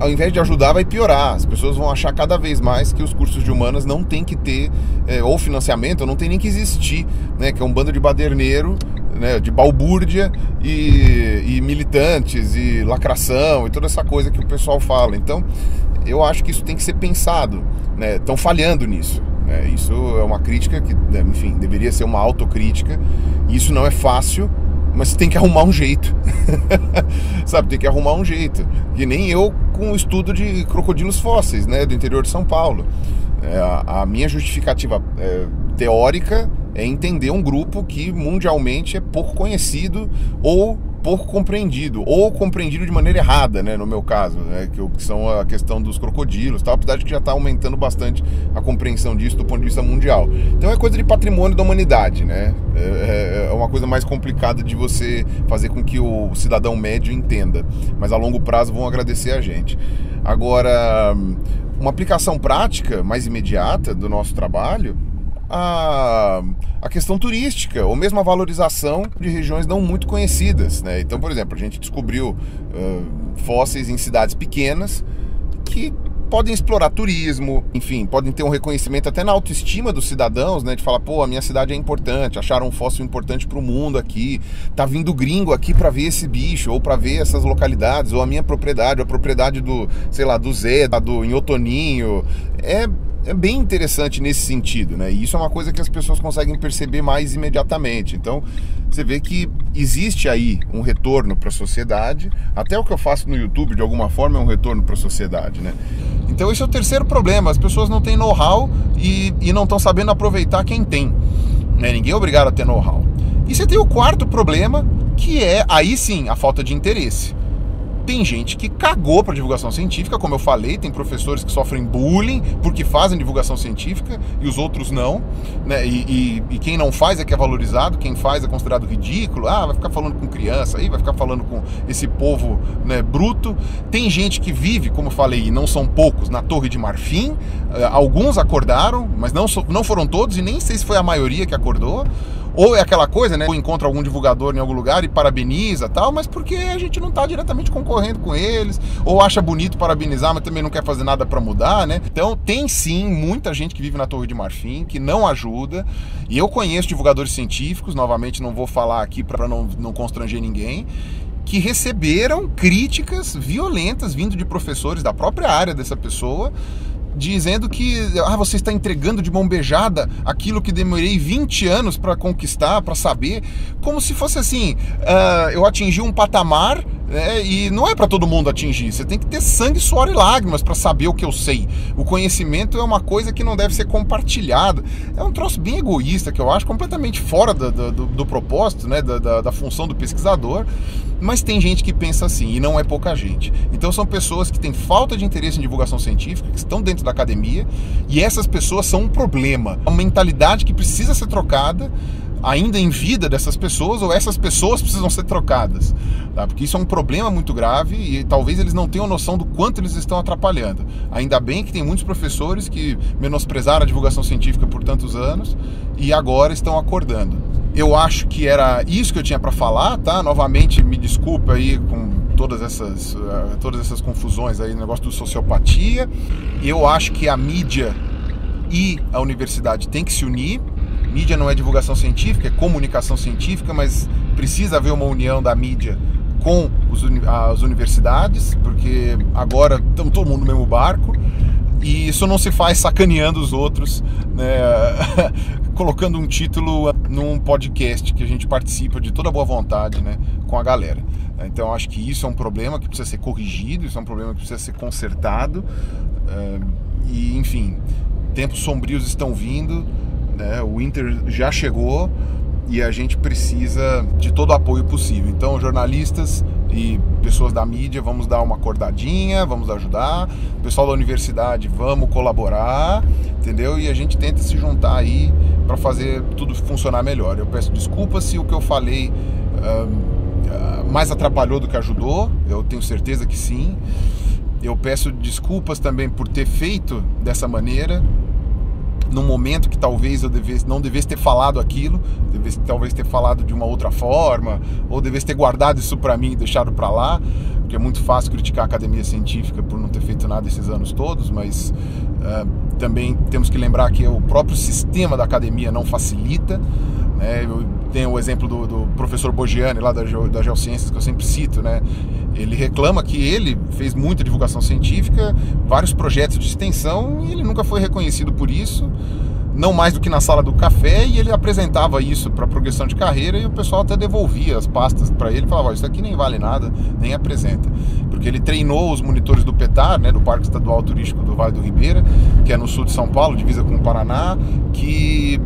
ao invés de ajudar, vai piorar. As pessoas vão achar cada vez mais que os cursos de humanas não tem que ter é, ou financiamento, ou não tem nem que existir, né? Que é um bando de baderneiro, né, de balbúrdia e, e militantes e lacração e toda essa coisa que o pessoal fala. Então eu acho que isso tem que ser pensado, né? Estão falhando nisso, né? Isso é uma crítica que, enfim, deveria ser uma autocrítica. Isso não é fácil, mas tem que arrumar um jeito, sabe, tem que arrumar um jeito, que nem eu com o estudo de crocodilos fósseis, né, do interior de São Paulo. É, a, a minha justificativa é, teórica é entender um grupo que mundialmente é pouco conhecido ou pouco compreendido, ou compreendido de maneira errada, né, no meu caso, né, que, que são a questão dos crocodilos, tal, apesar de que já está aumentando bastante a compreensão disso do ponto de vista mundial. Então é coisa de patrimônio da humanidade, né? É, é uma coisa mais complicada de você fazer com que o cidadão médio entenda, mas a longo prazo vão agradecer a gente. Agora, uma aplicação prática, mais imediata, do nosso trabalho, A, a questão turística, ou mesmo a valorização de regiões não muito conhecidas, né? Então, por exemplo, a gente descobriu uh, fósseis em cidades pequenas que podem explorar turismo, enfim, podem ter um reconhecimento até na autoestima dos cidadãos, né? De falar, pô, a minha cidade é importante, acharam um fóssil importante para o mundo aqui, tá vindo gringo aqui para ver esse bicho, ou para ver essas localidades, ou a minha propriedade, a propriedade do, sei lá, do Zé, do Inhotoninho. É... É bem interessante nesse sentido, né? E isso é uma coisa que as pessoas conseguem perceber mais imediatamente. Então, você vê que existe aí um retorno para a sociedade. Até o que eu faço no YouTube, de alguma forma, é um retorno para a sociedade, né? Então, esse é o terceiro problema. As pessoas não têm know-how e, e não estão sabendo aproveitar quem tem, né? Ninguém é obrigado a ter know-how. E você tem o quarto problema, que é, aí sim, a falta de interesse. Tem gente que cagou para divulgação científica, como eu falei, tem professores que sofrem bullying porque fazem divulgação científica e os outros não, né? E, e, e quem não faz é que é valorizado, quem faz é considerado ridículo. Ah, vai ficar falando com criança aí, vai ficar falando com esse povo, né, bruto. Tem gente que vive, como eu falei, e não são poucos, na Torre de Marfim. Alguns acordaram, mas não, não foram todos, e nem sei se foi a maioria que acordou. Ou é aquela coisa, né? Ou encontra algum divulgador em algum lugar e parabeniza, tal, mas porque a gente não está diretamente concorrendo com eles, ou acha bonito parabenizar, mas também não quer fazer nada para mudar, né? Então tem sim muita gente que vive na Torre de Marfim, que não ajuda, e eu conheço divulgadores científicos, novamente não vou falar aqui para não, não constranger ninguém, que receberam críticas violentas vindo de professores da própria área dessa pessoa, dizendo que, ah, você está entregando de mão beijada aquilo que demorei vinte anos para conquistar, para saber, como se fosse assim, uh, eu atingi um patamar, né, e não é para todo mundo atingir, você tem que ter sangue, suor e lágrimas para saber o que eu sei. O conhecimento é uma coisa que não deve ser compartilhada, é um troço bem egoísta, que eu acho completamente fora do, do, do propósito, né, da, da, da função do pesquisador, mas tem gente que pensa assim, e não é pouca gente. Então são pessoas que têm falta de interesse em divulgação científica, que estão dentro da academia, e essas pessoas são um problema, uma mentalidade que precisa ser trocada ainda em vida dessas pessoas, ou essas pessoas precisam ser trocadas, tá? Porque isso é um problema muito grave e talvez eles não tenham noção do quanto eles estão atrapalhando. Ainda bem que tem muitos professores que menosprezaram a divulgação científica por tantos anos e agora estão acordando. Eu acho que era isso que eu tinha para falar, tá? Novamente, me desculpa aí com todas essas, todas essas confusões aí, negócio do sociopatia. Eu acho que a mídia e a universidade tem que se unir. Mídia não é divulgação científica, é comunicação científica, mas precisa haver uma união da mídia com os uni as universidades, porque agora estamos todo mundo no mesmo barco, e isso não se faz sacaneando os outros, né? Colocando um título num podcast que a gente participa de toda boa vontade, né, com a galera. Então acho que isso é um problema que precisa ser corrigido, isso é um problema que precisa ser consertado, e enfim, tempos sombrios estão vindo. É, o Inter já chegou e a gente precisa de todo o apoio possível. Então, jornalistas, e pessoas da mídia, vamos dar uma acordadinha, vamos ajudar, pessoal da universidade, vamos colaborar, entendeu? E a gente tenta se juntar aí para fazer tudo funcionar melhor. Eu peço desculpas se o que eu falei uh, uh, mais atrapalhou do que ajudou, eu tenho certeza que sim. Eu peço desculpas também por ter feito dessa maneira, num momento que talvez eu devesse, não devesse ter falado aquilo, devesse, talvez ter falado de uma outra forma, ou devesse ter guardado isso para mim e deixado para lá, porque é muito fácil criticar a academia científica por não ter feito nada esses anos todos, mas uh, também temos que lembrar que o próprio sistema da academia não facilita, né? Eu tenho o exemplo do, do professor Bogiani, lá da, Geo, da Geociências, que eu sempre cito, né? Ele reclama que ele fez muita divulgação científica, vários projetos de extensão, e ele nunca foi reconhecido por isso, não mais do que na sala do café, e ele apresentava isso para progressão de carreira, e o pessoal até devolvia as pastas para ele e falava, isso aqui nem vale nada, nem apresenta. Porque ele treinou os monitores do P E T A R, né, do Parque Estadual Turístico do Vale do Ribeira, que é no sul de São Paulo, divisa com o Paraná, que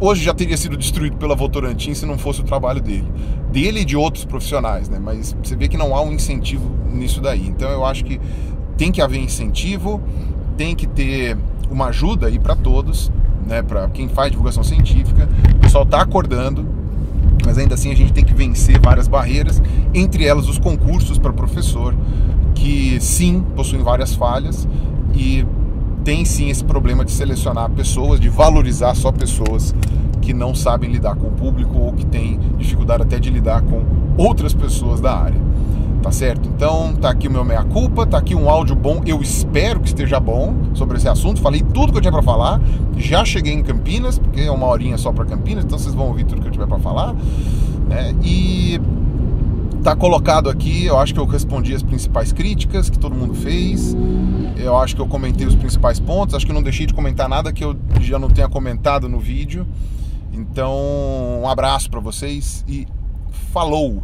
hoje já teria sido destruído pela Votorantim se não fosse o trabalho dele. Dele e de outros profissionais, né? Mas você vê que não há um incentivo nisso daí. Então eu acho que tem que haver incentivo, tem que ter uma ajuda aí para todos, né? Para quem faz divulgação científica. O pessoal está acordando, mas ainda assim a gente tem que vencer várias barreiras, entre elas os concursos para professor, que sim, possuem várias falhas e tem sim esse problema de selecionar pessoas, de valorizar só pessoas que não sabem lidar com o público ou que têm dificuldade até de lidar com outras pessoas da área, tá certo? Então tá aqui o meu meia-culpa, tá aqui um áudio bom, eu espero que esteja bom sobre esse assunto, falei tudo que eu tinha pra falar, já cheguei em Campinas, porque é uma horinha só pra Campinas, então vocês vão ouvir tudo que eu tiver pra falar, né? E tá colocado aqui, eu acho que eu respondi as principais críticas que todo mundo fez, eu acho que eu comentei os principais pontos, acho que eu não deixei de comentar nada que eu já não tenha comentado no vídeo. Então, um abraço para vocês e falou!